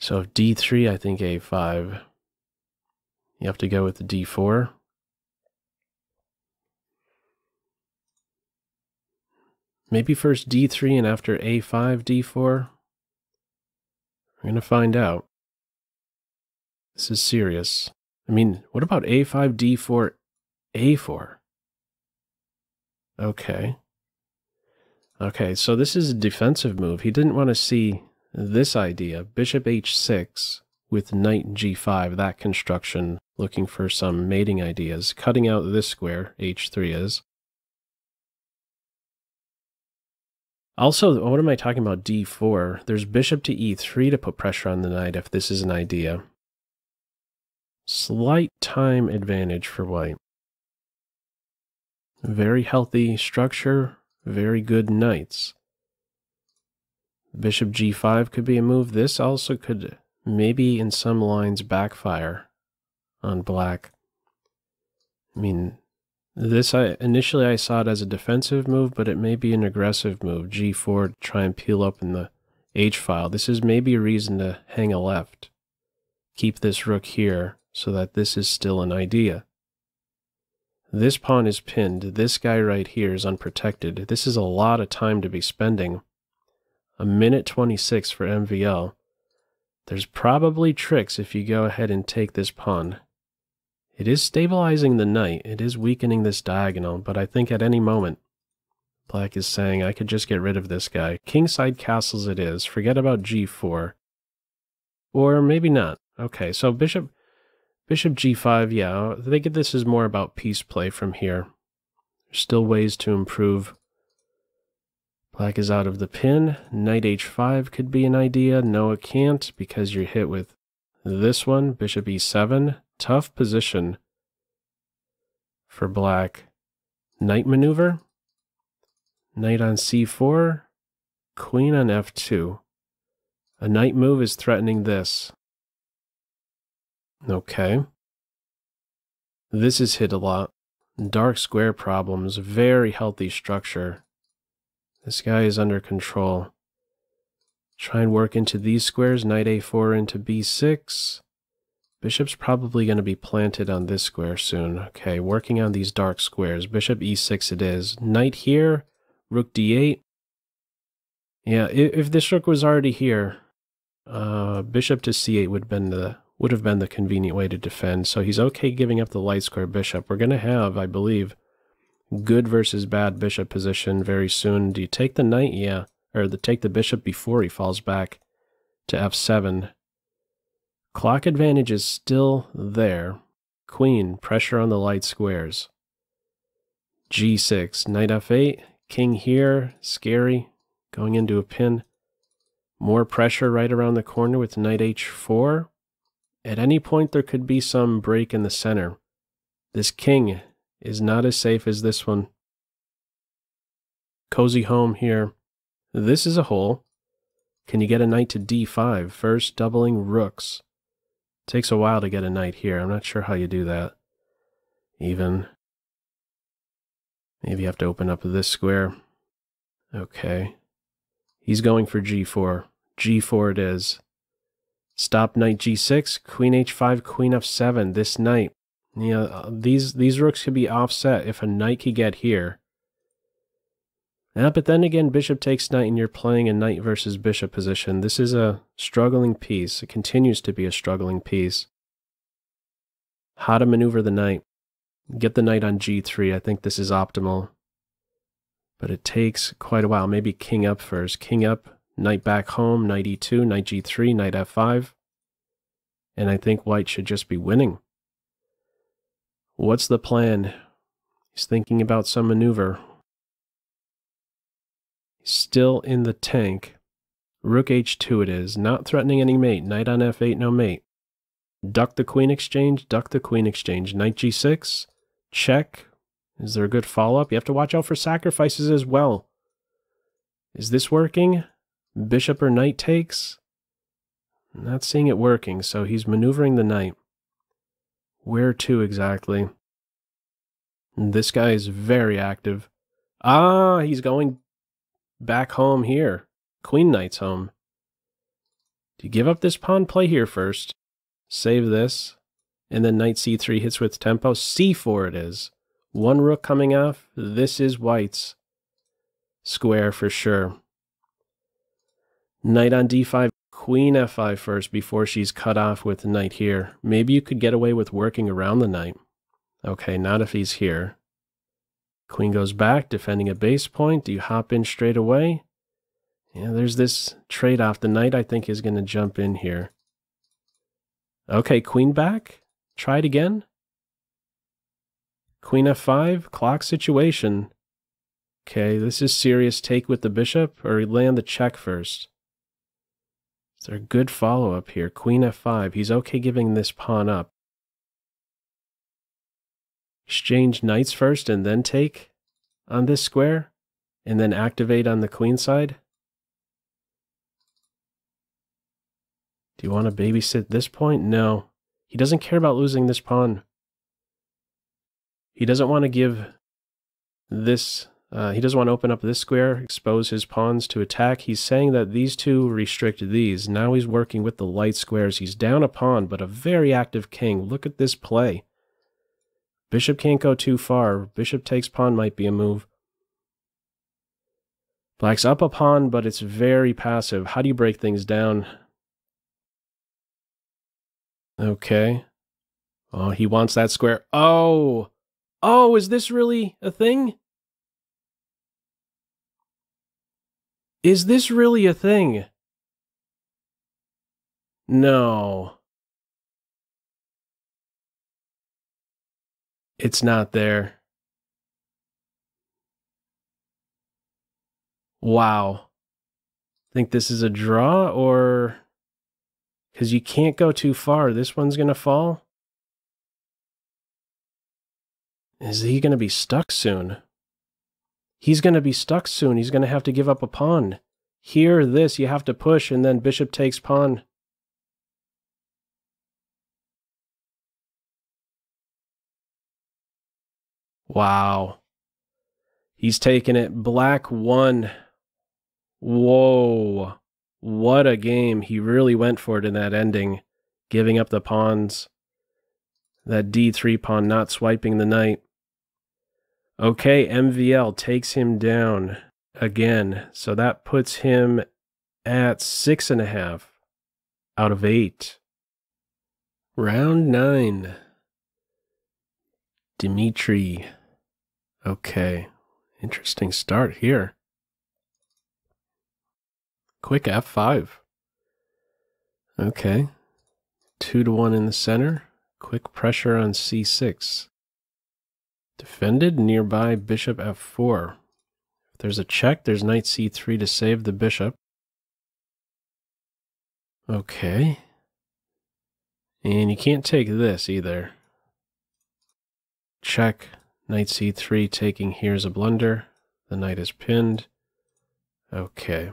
So if D3, I think A5. You have to go with the D4. Maybe first D3 and after A5, D4? We're going to find out. This is serious. I mean, what about A5, D4, A4? Okay. Okay, so this is a defensive move. He didn't want to see this idea, bishop h6 with knight g5, that construction, looking for some mating ideas, cutting out this square, h3 is. Also, what am I talking about d4? There's bishop to e3 to put pressure on the knight if this is an idea. Slight time advantage for white. Very healthy structure, very good knights. Bishop g5 could be a move. This also could maybe in some lines backfire on black. I mean, this initially I saw it as a defensive move, but it may be an aggressive move. g4 to try and peel open the h-file. This is maybe a reason to hang a left. Keep this rook here so that this is still an idea. This pawn is pinned. This guy right here is unprotected. This is a lot of time to be spending. A minute 26 for MVL. There's probably tricks if you go ahead and take this pawn. It is stabilizing the knight. It is weakening this diagonal, but I think at any moment, black is saying, I could just get rid of this guy. Kingside castles it is. Forget about g4. Or maybe not. Okay, so bishop g5, yeah. I think this is more about piece play from here. There's still ways to improve. Black is out of the pin. Knight h5 could be an idea. No, it can't because you're hit with this one. Bishop e7. Tough position for black. Knight maneuver. Knight on c4. Queen on f2. A knight move is threatening this. Okay. This is hit a lot. Dark square problems. Very healthy structure. This guy is under control. Try and work into these squares. Knight a4 into b6. Bishop's probably going to be planted on this square soon. Okay, working on these dark squares. Bishop e6 it is. Knight here. Rook d8. Yeah, if this rook was already here, bishop to c8 would have been the convenient way to defend. So he's okay giving up the light square bishop. We're going to have, I believe, good versus bad bishop position very soon. Do you take the knight? Yeah. Or take the bishop before he falls back to f7. Clock advantage is still there. Queen, pressure on the light squares. g6, knight f8, king here, scary, going into a pin. More pressure right around the corner with knight h4. At any point there could be some break in the center. This king is not as safe as this one. Cozy home here. This is a hole. Can you get a knight to d5? First, doubling rooks. Takes a while to get a knight here. I'm not sure how you do that. Even. Maybe you have to open up this square. Okay. He's going for g4. g4 it is. Stop knight g6, queen h5, queen f7. This knight, you know, these rooks could be offset if a knight could get here. But then again, bishop takes knight, and you're playing a knight versus bishop position. This is a struggling piece. It continues to be a struggling piece. How to maneuver the knight. Get the knight on g3. I think this is optimal. But it takes quite a while. Maybe king up first. King up, knight back home, knight e2, knight g3, knight f5. And I think white should just be winning. What's the plan? He's thinking about some maneuver. Still in the tank. Rook h2 it is, not threatening any mate. Knight on f8, no mate. Duck the queen exchange, duck the queen exchange. Knight g6, check. Is there a good follow-up? You have to watch out for sacrifices as well. Is this working? Bishop or knight takes? Not seeing it working, so he's maneuvering the knight. Where to exactly? This guy is very active. Ah, he's going back home here. Queen knight's home. Do you give up this pawn play here first? Save this. And then knight c3 hits with tempo. c4 it is. One rook coming off. This is white's square for sure. Knight on d5, queen f5 first before she's cut off with knight here. Maybe you could get away with working around the knight. Okay, not if he's here. Queen goes back, defending a base point. Do you hop in straight away? Yeah, there's this trade-off. The knight, I think, is going to jump in here. Okay, queen back. Try it again. Queen f5, clock situation. Okay, this is serious. Take with the bishop, or land the check first. Is there a good follow-up here? Queen f5. He's okay giving this pawn up. Exchange knights first, and then take on this square, and then activate on the queen side. Do you want to babysit this point? No. He doesn't care about losing this pawn. He doesn't want to give this, he doesn't want to open up this square, expose his pawns to attack. He's saying that these two restrict these. Now he's working with the light squares. He's down a pawn, but a very active king. Look at this play. Bishop can't go too far. Bishop takes pawn might be a move. Black's up a pawn, but it's very passive. How do you break things down? Okay. Oh, he wants that square. Oh! Oh, is this really a thing? Is this really a thing? No. It's not there. Wow. Think this is a draw, or... because you can't go too far. This one's going to fall. Is he going to be stuck soon? He's going to be stuck soon. He's going to have to give up a pawn. Here, this, you have to push, and then bishop takes pawn. Wow. He's taking it. Black won. Whoa. What a game. He really went for it in that ending. Giving up the pawns. That d3 pawn, not swiping the knight. Okay, MVL takes him down again. So that puts him at 6.5 out of 8. Round 9. Dimitri. Okay, interesting start here. Quick f5. Okay, 2-1 in the center. Quick pressure on c6. Defended nearby bishop f4. If there's a check, there's knight c3 to save the bishop. Okay. And you can't take this either. Check. Knight c3 taking here is a blunder. The knight is pinned. Okay.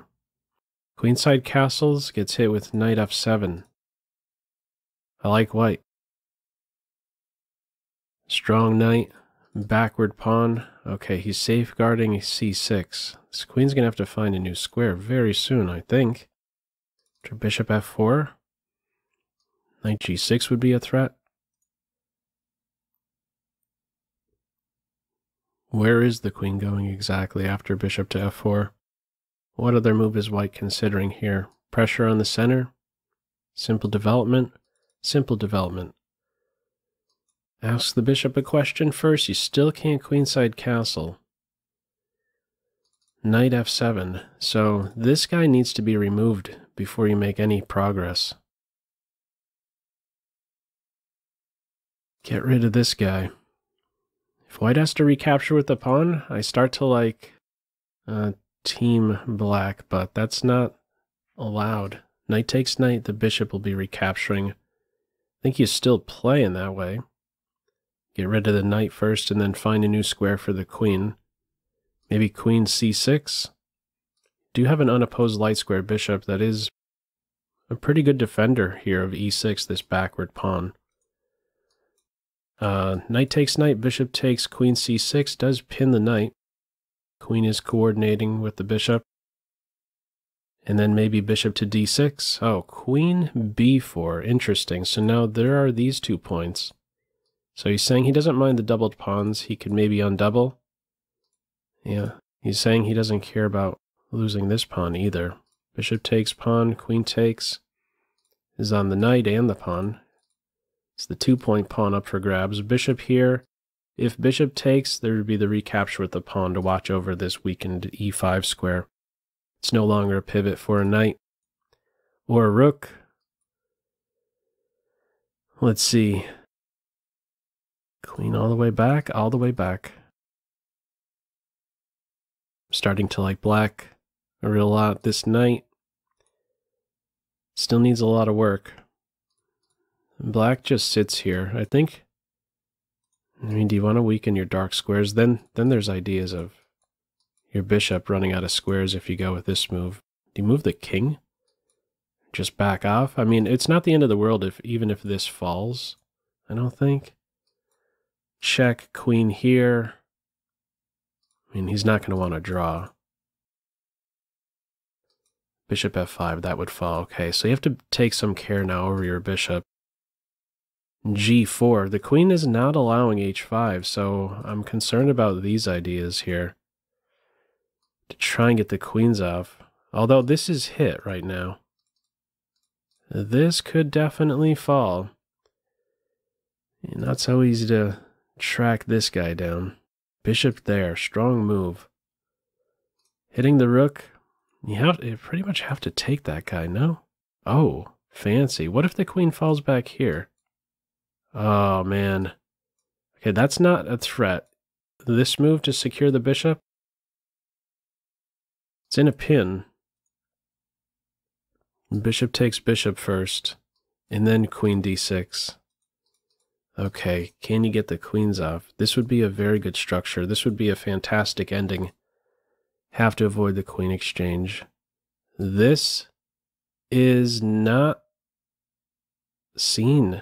Queenside castles, gets hit with knight f7. I like white. Strong knight, backward pawn. Okay, he's safeguarding c6. This queen's going to have to find a new square very soon, I think. After bishop f4. I think G6 would be a threat. Where is the queen going exactly after bishop to f4? What other move is white considering here? Pressure on the center? Simple development? Simple development. Ask the bishop a question first. You still can't queenside castle. Knight f7. So this guy needs to be removed before you make any progress. Get rid of this guy. If white has to recapture with the pawn, I start to like team black, but that's not allowed. Knight takes knight, the bishop will be recapturing. I think you still play in that way. Get rid of the knight first and then find a new square for the queen. Maybe queen c6? Do have an unopposed light square bishop that is a pretty good defender here of e6, this backward pawn. Knight takes knight, bishop takes queen c6, does pin the knight. Queen is coordinating with the bishop. And then maybe bishop to d6. Oh, queen b4, interesting. So now there are these 2 points. So he's saying he doesn't mind the doubled pawns, he could maybe undouble. Yeah, he's saying he doesn't care about losing this pawn either. Bishop takes pawn, queen takes, is on the knight and the pawn. It's the 2-point pawn up for grabs. Bishop here. If bishop takes, there would be the recapture with the pawn to watch over this weakened e5 square. It's no longer a pivot for a knight or a rook. Let's see. Queen all the way back, all the way back. I'm starting to like black a real lot. This knight still needs a lot of work. Black just sits here, I think. I mean, do you want to weaken your dark squares? Then there's ideas of your bishop running out of squares if you go with this move. Do you move the king? Just back off? I mean, it's not the end of the world even if this falls, I don't think. Check queen here. I mean, he's not going to want to draw. Bishop f5, that would fall. Okay, so you have to take some care now over your bishop. g4. The queen is not allowing h5, so I'm concerned about these ideas here. To try and get the queens off. Although this is hit right now. This could definitely fall. Not so easy to track this guy down. Bishop there. Strong move. Hitting the rook. You pretty much have to take that guy, no? Oh, fancy. What if the queen falls back here? Oh, man. Okay, that's not a threat. This move to secure the bishop? It's in a pin. Bishop takes bishop first, and then queen d6. Okay, can you get the queens off? This would be a very good structure. This would be a fantastic ending. Have to avoid the queen exchange. This is not seen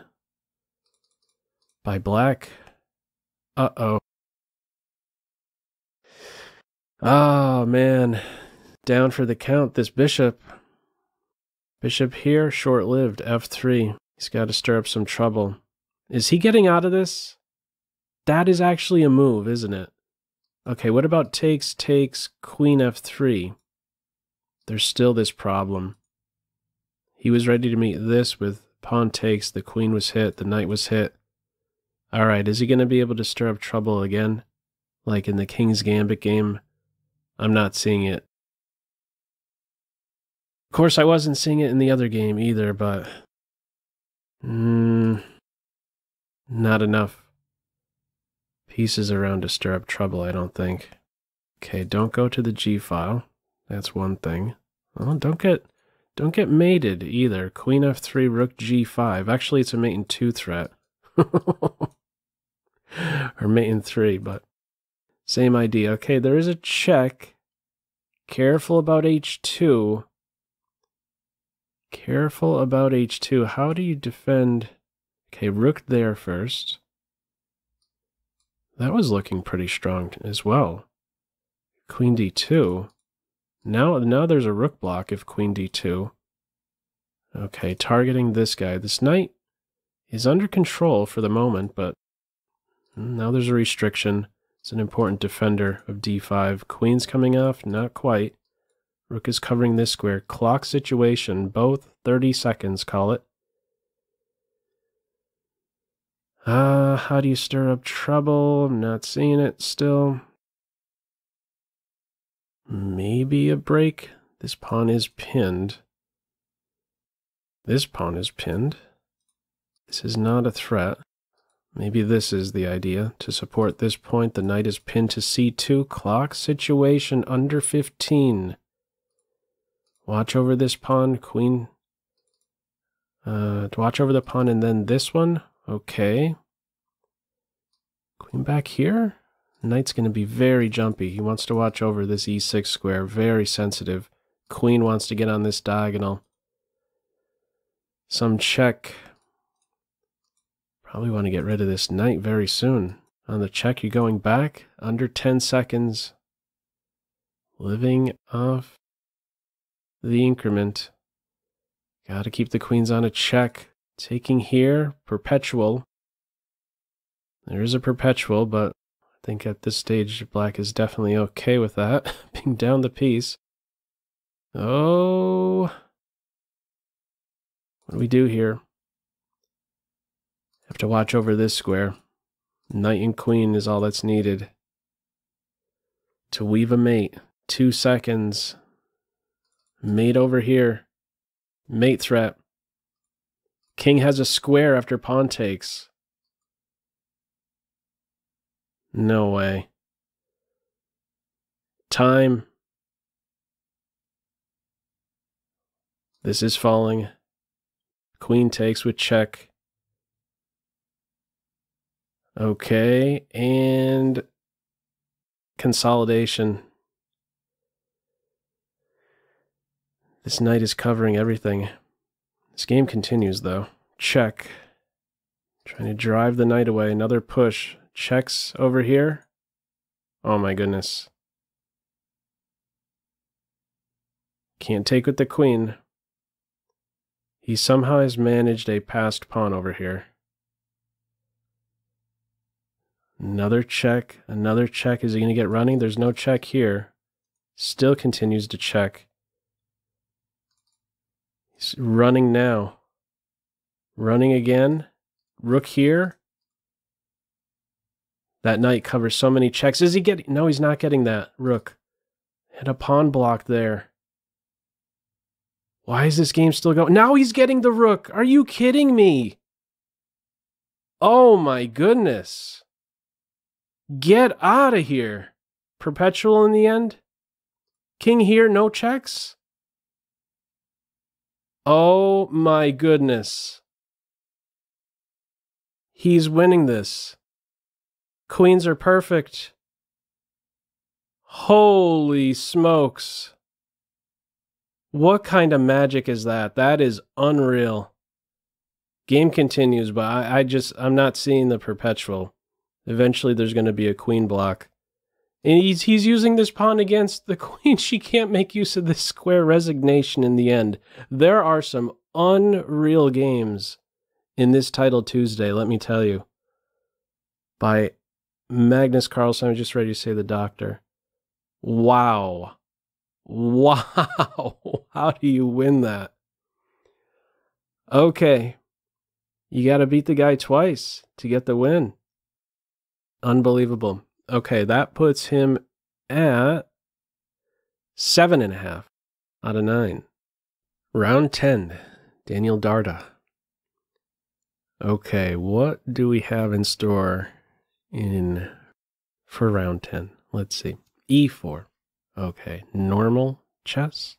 by black. Uh-oh. Oh, man. Down for the count, this bishop. Bishop here, short-lived, f3. He's got to stir up some trouble. Is he getting out of this? That is actually a move, isn't it? Okay, what about takes, takes, queen f3? There's still this problem. He was ready to meet this with pawn takes, the queen was hit, the knight was hit. Alright, is he going to be able to stir up trouble again? Like in the King's Gambit game? I'm not seeing it. Of course, I wasn't seeing it in the other game either, but... not enough pieces around to stir up trouble, I don't think. Okay, don't go to the G-file. That's one thing. Well, don't get mated either. Queen f3, rook g5. Actually, it's a mate in 2 threat. Or mate in 3, but same idea. Okay, there is a check. Careful about h2. Careful about h2. How do you defend? Okay, rook there first. That was looking pretty strong as well. Queen d2. Now there's a rook block if queen d2. Okay, targeting this guy. This knight is under control for the moment, but now there's a restriction. It's an important defender of d5. Queen's coming off, not quite. Rook is covering this square. Clock situation, both 30 seconds, call it. How do you stir up trouble? I'm not seeing it still. Maybe a break. This pawn is pinned. This pawn is pinned. This is not a threat. Maybe this is the idea. To support this point, the knight is pinned to c2. Clock situation under 15. Watch over this pawn, queen. To watch over the pawn and then this one. Okay. Queen back here? Knight's going to be very jumpy. He wants to watch over this e6 square. Very sensitive. Queen wants to get on this diagonal. Some check. Probably want to get rid of this knight very soon. On the check, you're going back. Under 10 seconds. Living off the increment. Got to keep the queens on a check. Taking here, perpetual. There is a perpetual, but I think at this stage, black is definitely okay with that, being down the piece. Oh! What do we do here? Have to watch over this square. Knight and queen is all that's needed. To weave a mate. 2 seconds. Mate over here. Mate threat. King has a square after pawn takes. No way. Time. This is falling. Queen takes with check. Okay, and consolidation. This knight is covering everything. This game continues, though. Check. Trying to drive the knight away. Another push. Checks over here. Oh my goodness. Can't take with the queen. He somehow has managed a passed pawn over here. Another check. Another check. Is he going to get running? There's no check here. Still continues to check. He's running now. Running again. Rook here. That knight covers so many checks. Is he getting... No, he's not getting that. Rook. And a pawn block there. Why is this game still going? Now he's getting the rook. Are you kidding me? Oh my goodness. Get out of here. Perpetual in the end. King here, no checks. Oh my goodness. He's winning this. Queens are perfect. Holy smokes. What kind of magic is that? That is unreal. Game continues, but I'm not seeing the perpetual. Eventually there's going to be a queen block. And he's using this pawn against the queen. She can't make use of this square. Resignation in the end. There are some unreal games in this Title Tuesday, let me tell you. By Magnus Carlsen. I'm just ready to say the doctor. Wow. Wow. How do you win that? Okay. You got to beat the guy twice to get the win. Unbelievable. Okay, that puts him at 7.5 out of 9. Round 10. Daniel Darda. Okay, what do we have in store for round 10? Let's see. E4. Okay. Normal chess.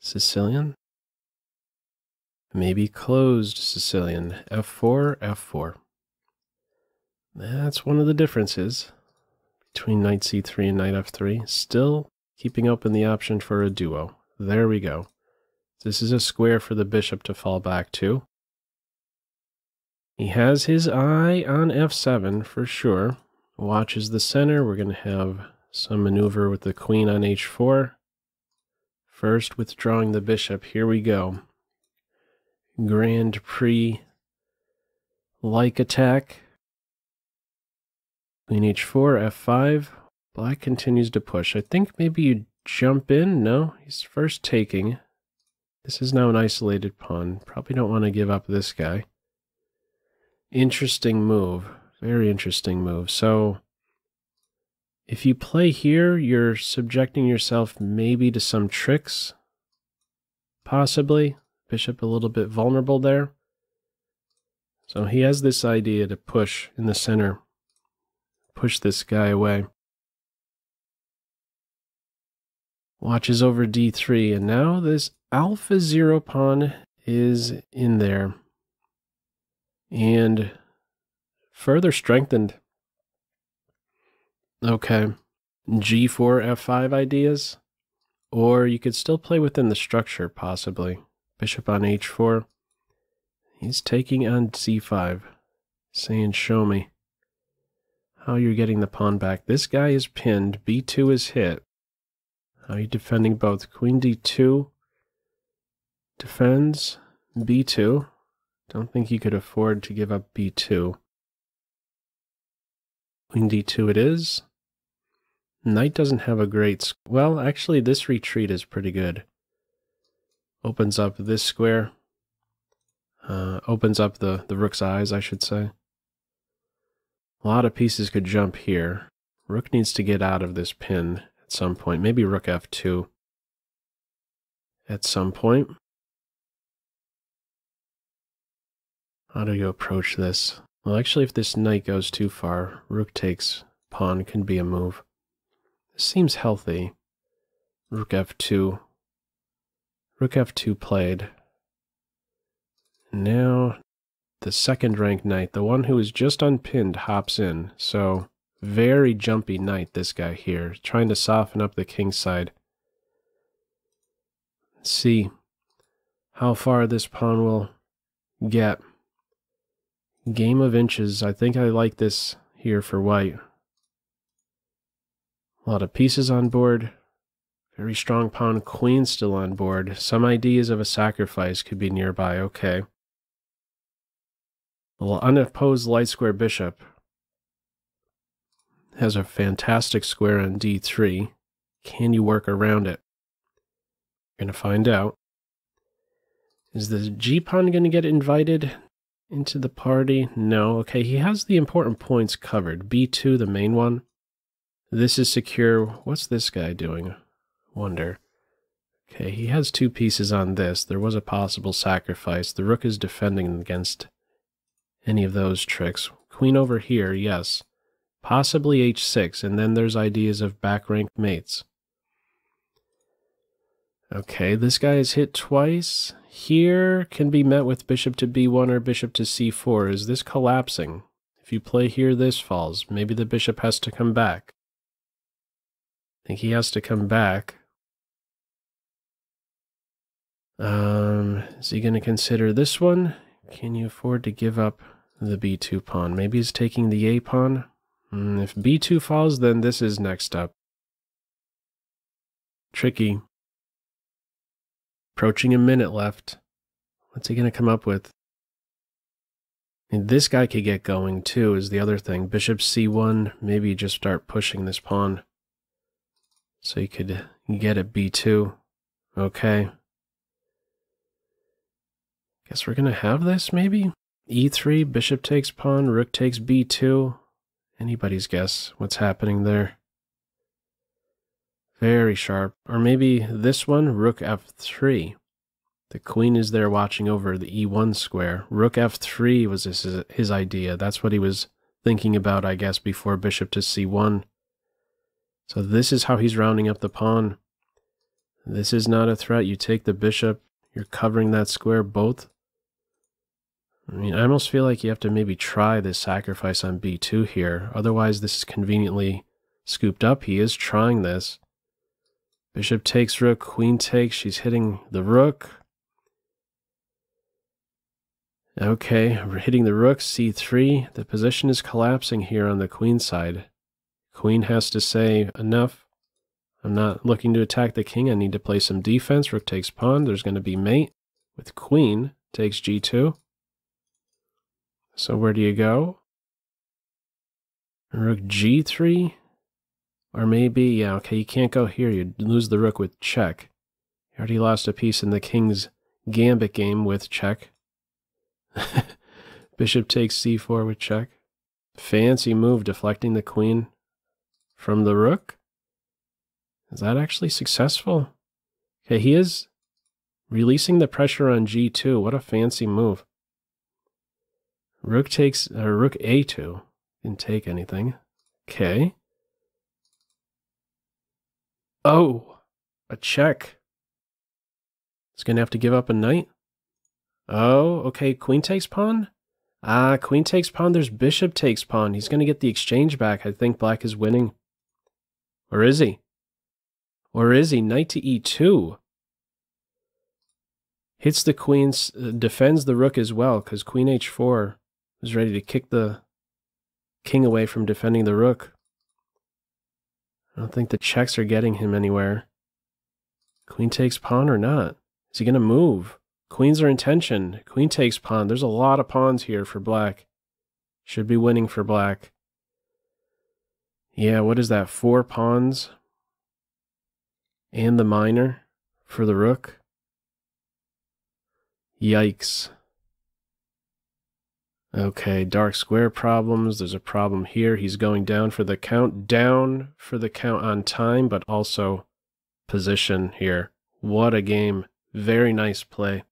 Sicilian. Maybe closed Sicilian. F4, F4. That's one of the differences between knight c3 and knight f3. Still keeping open the option for a duo. There we go. This is a square for the bishop to fall back to. He has his eye on f7 for sure. Watches the center. We're going to have some maneuver with the queen on h4. First withdrawing the bishop. Here we go. Grand Prix like attack. Queen h4, f5. Black continues to push. I think maybe you jump in. No, he's first taking. This is now an isolated pawn. Probably don't want to give up this guy. Interesting move. Very interesting move. So if you play here, you're subjecting yourself maybe to some tricks. Possibly. Bishop a little bit vulnerable there. So he has this idea to push in the center. Push this guy away. Watches over d3, and now this alpha 0 pawn is in there. And further strengthened. Okay, g4, f5 ideas. Or you could still play within the structure, possibly. Bishop on h4. He's taking on c5, saying show me how you're getting the pawn back. This guy is pinned, b2 is hit. How are you defending both? Queen d2 defends b2. Don't think he could afford to give up b2. Queen d2 it is. Knight doesn't have a great... Well, actually this retreat is pretty good. Opens up this square. Opens up the rook's eyes, I should say. A lot of pieces could jump here. Rook needs to get out of this pin at some point. Maybe rook f2 at some point. How do you approach this? Well, actually, if this knight goes too far, rook takes pawn can be a move. This seems healthy. Rook f2. Rook f2 played. Now, the second ranked knight, the one who is just unpinned, hops in. So, very jumpy knight, this guy here, trying to soften up the king's side. Let's see how far this pawn will get. Game of inches. I think I like this here for white. A lot of pieces on board. Very strong pawn. Queen still on board. Some ideas of a sacrifice could be nearby. Okay. Well, unopposed light square bishop has a fantastic square on d3. Can you work around it? We're going to find out. Is the g pawn going to get invited into the party? No. Okay, he has the important points covered. b2, the main one. This is secure. What's this guy doing? Wonder. Okay, he has two pieces on this. There was a possible sacrifice. The rook is defending against any of those tricks. Queen over here, yes. Possibly h6, and then there's ideas of back-ranked mates. Okay, this guy is hit twice. Here can be met with bishop to b1 or bishop to c4. Is this collapsing? If you play here, this falls. Maybe the bishop has to come back. I think he has to come back. Is he going to consider this one? Can you afford to give up the b2 pawn? Maybe he's taking the a pawn. If b2 falls, then this is next up. Tricky. Approaching a minute left. What's he going to come up with? And this guy could get going too, is the other thing. Bishop c1, maybe you just start pushing this pawn. So you could get at b2. Okay. Guess we're going to have this, maybe? e3, bishop takes pawn, rook takes b2. Anybody's guess what's happening there. Very sharp. Or maybe this one, rook f3. The queen is there watching over the e1 square. Rook f3 was his idea. That's what he was thinking about, I guess, before bishop to c1. So this is how he's rounding up the pawn. This is not a threat. You take the bishop. You're covering that square both. I mean, I almost feel like you have to maybe try this sacrifice on b2 here. Otherwise, this is conveniently scooped up. He is trying this. Bishop takes rook, queen takes, she's hitting the rook. Okay, we're hitting the rook, c3. The position is collapsing here on the queen side. Queen has to say, enough. I'm not looking to attack the king, I need to play some defense. Rook takes pawn, there's going to be mate with queen, takes g2. So where do you go? Rook g3? Or maybe, yeah, okay, you can't go here. You'd lose the rook with check. You already lost a piece in the king's gambit game with check. Bishop takes c4 with check. Fancy move, deflecting the queen from the rook. Is that actually successful? Okay, he is releasing the pressure on g2. What a fancy move. Rook takes, or rook a2. Didn't take anything. Okay. Oh, a check. It's going to have to give up a knight. Oh, okay, queen takes pawn? Ah, queen takes pawn, there's bishop takes pawn. He's going to get the exchange back. I think black is winning. Or is he? Or is he? Knight to e2. Hits the queen, defends the rook as well, because queen h4 is ready to kick the king away from defending the rook. I don't think the checks are getting him anywhere. Queen takes pawn or not? Is he going to move? Queens are in tension. Queen takes pawn. There's a lot of pawns here for black. Should be winning for black. Yeah, what is that? 4 pawns. And the minor for the rook. Yikes. Okay, dark square problems. There's a problem here. He's going down for the count. Down for the count on time, but also position here. What a game. Very nice play.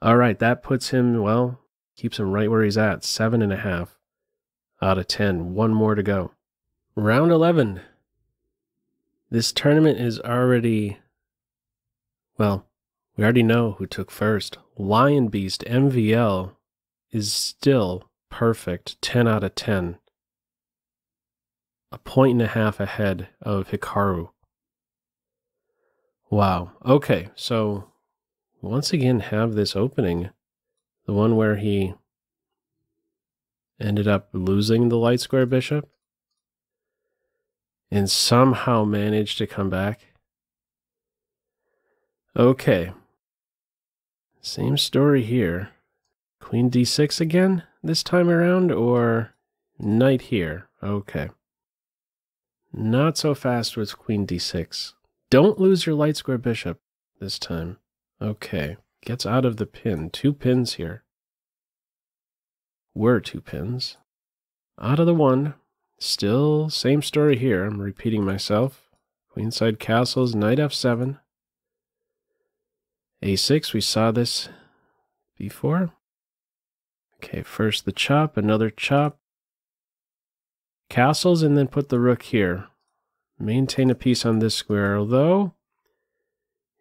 All right, that puts him, well, keeps him right where he's at. 7.5 out of 10. One more to go. Round 11. This tournament is already, well, we already know who took first. Lion Beast MVL is still perfect. 10 out of 10. A 1.5 points ahead of Hikaru. Wow. Okay, so once again have this opening, the one where he ended up losing the light square bishop and somehow managed to come back. Okay. Same story here. Queen d6 again this time around, or knight here. Okay. Not so fast with queen d6. Don't lose your light square bishop this time. Okay, gets out of the pin. 2 pins here. Were 2 pins. Out of the one. Still, same story here. I'm repeating myself. Queenside castles, knight f7. a6, we saw this before. Okay, first the chop, another chop. Castles, and then put the rook here. Maintain a piece on this square, although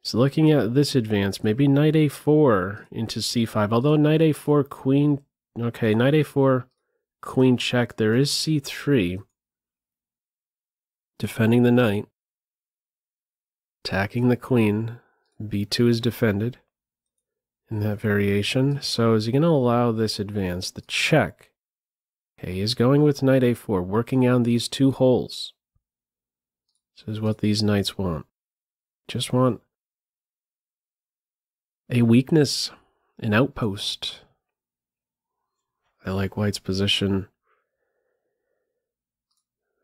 he's looking at this advance. Maybe knight a4 into c5, although knight a4, queen... Okay, knight a4, queen check. There is c3. Defending the knight. Attacking the queen. b2 is defended in that variation. So is he going to allow this advance? The check. Okay, he's going with knight a4, working on these 2 holes. This is what these knights want. Just want a weakness, an outpost. I like white's position.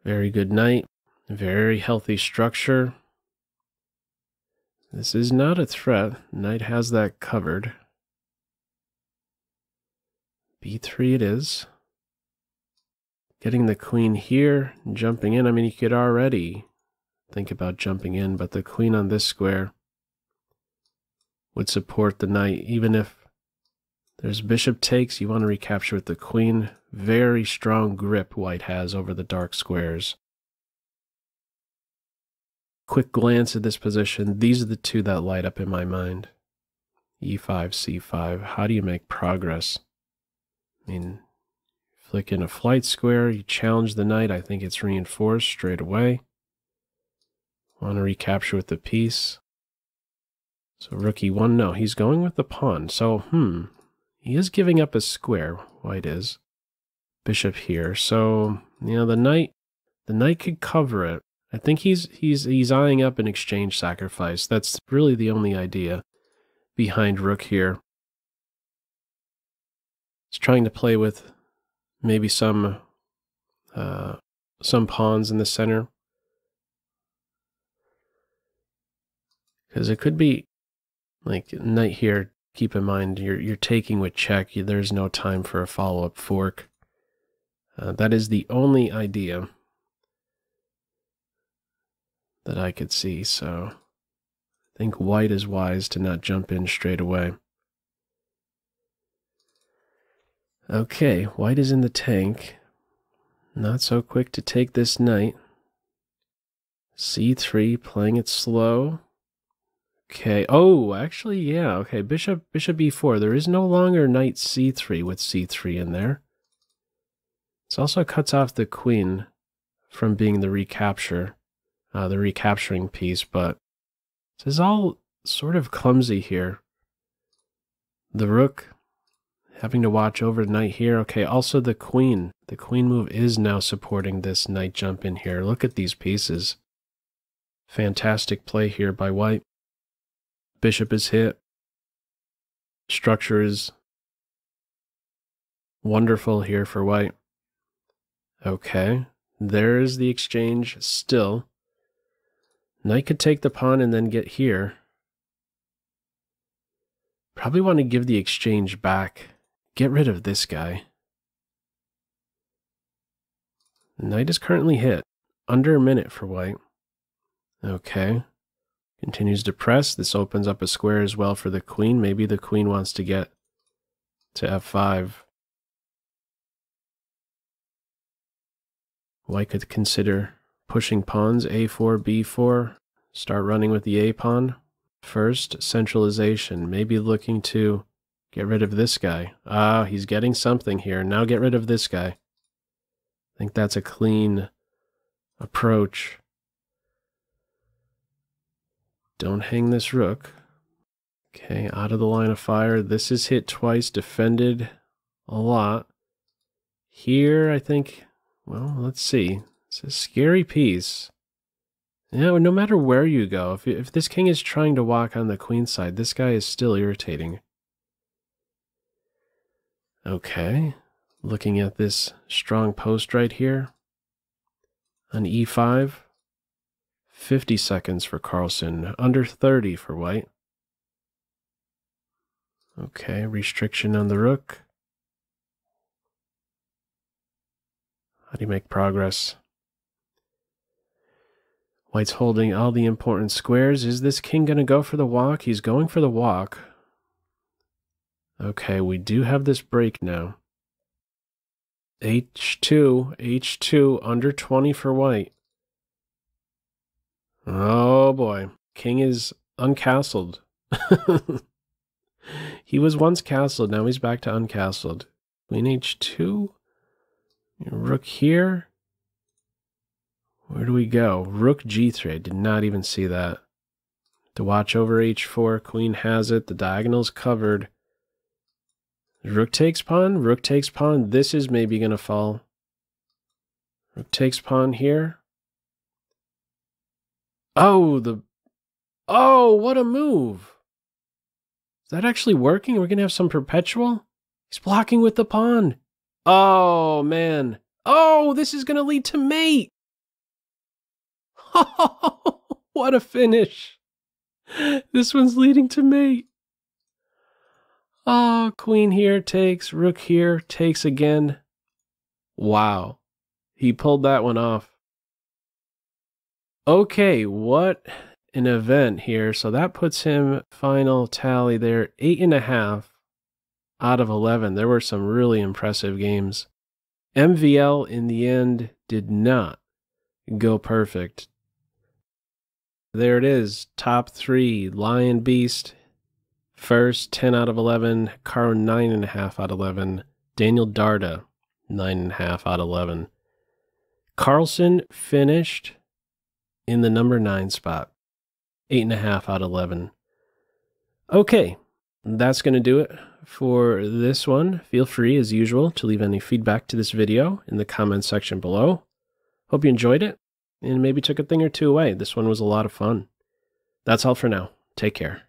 Very good knight. Very healthy structure. This is not a threat. Knight has that covered. b3 it is. Getting the queen here, jumping in. I mean, you could already think about jumping in, but the queen on this square would support the knight. Even if there's bishop takes, you want to recapture with the queen. Very strong grip white has over the dark squares. Quick glance at this position. These are the 2 that light up in my mind. e5, c5. How do you make progress? I mean, flick in a flight square, you challenge the knight. I think it's reinforced straight away. Want to recapture with the piece. So rook e1, no, he's going with the pawn. So, he is giving up a square, white is. Bishop here, so, you know, the knight could cover it. I think he's eyeing up an exchange sacrifice. That's really the only idea behind rook here. He's trying to play with maybe some pawns in the center. Because it could be, like, knight here, keep in mind, you're taking with check. There's no time for a follow-up fork. That is the only idea that I could see, so I think white is wise to not jump in straight away. Okay, white is in the tank. Not so quick to take this knight. C3, playing it slow. Okay, oh, actually, yeah, okay, bishop b4. There is no longer knight c3 with c3 in there. This also cuts off the queen from being the recapture, the recapturing piece, but this is all sort of clumsy here. The rook having to watch over knight here. Okay, also the queen move is now supporting this knight jump in here. Look at these pieces. Fantastic play here by white. Bishop is hit. Structure is wonderful here for white. Okay, there is the exchange still. Knight could take the pawn and then get here. Probably want to give the exchange back. Get rid of this guy. Knight is currently hit. Under a minute for white. Okay. Continues to press. This opens up a square as well for the queen. Maybe the queen wants to get to f5. White could consider pushing pawns, a4, b4. Start running with the a pawn. First, centralization. Maybe looking to get rid of this guy. Ah, he's getting something here. Now get rid of this guy. I think that's a clean approach. Don't hang this rook. Okay, out of the line of fire. This is hit twice, defended a lot. Here, I think, well, let's see. It's a scary piece. Yeah, no matter where you go, if this king is trying to walk on the queen side, this guy is still irritating. Okay, looking at this strong post right here. On e5. 50 seconds for Carlsen, under 30 for white. Okay, restriction on the rook. How do you make progress? White's holding all the important squares. Is this king going to go for the walk? He's going for the walk. Okay, we do have this break now. H2, H2, under 20 for white. Oh boy, king is uncastled. He was once castled, now he's back to uncastled. Queen h2, rook here. Where do we go? Rook g3, I did not even see that. To watch over h4, queen has it, the diagonal's covered. Rook takes pawn, rook takes pawn, this is maybe going to fall. Rook takes pawn here. Oh, oh, what a move! Is that actually working? We're going to have some perpetual? He's blocking with the pawn. Oh, man. Oh, this is going to lead to mate! Oh, what a finish! This one's leading to mate. Oh, queen here takes, rook here takes again. Wow. He pulled that one off. Okay, what an event here. So that puts him, final tally there, 8.5 out of 11. There were some really impressive games. MVL in the end did not go perfect. There it is, top 3, Lion Beast, first 10 out of 11, Hikaru 9.5 out of 11, Daniel Darda 9.5 out of 11. Carlsen finished in the number 9 spot, 8.5 out of 11. Okay, that's going to do it for this one. Feel free, as usual, to leave any feedback to this video in the comments section below. Hope you enjoyed it, and maybe took a thing or two away. This one was a lot of fun. That's all for now. Take care.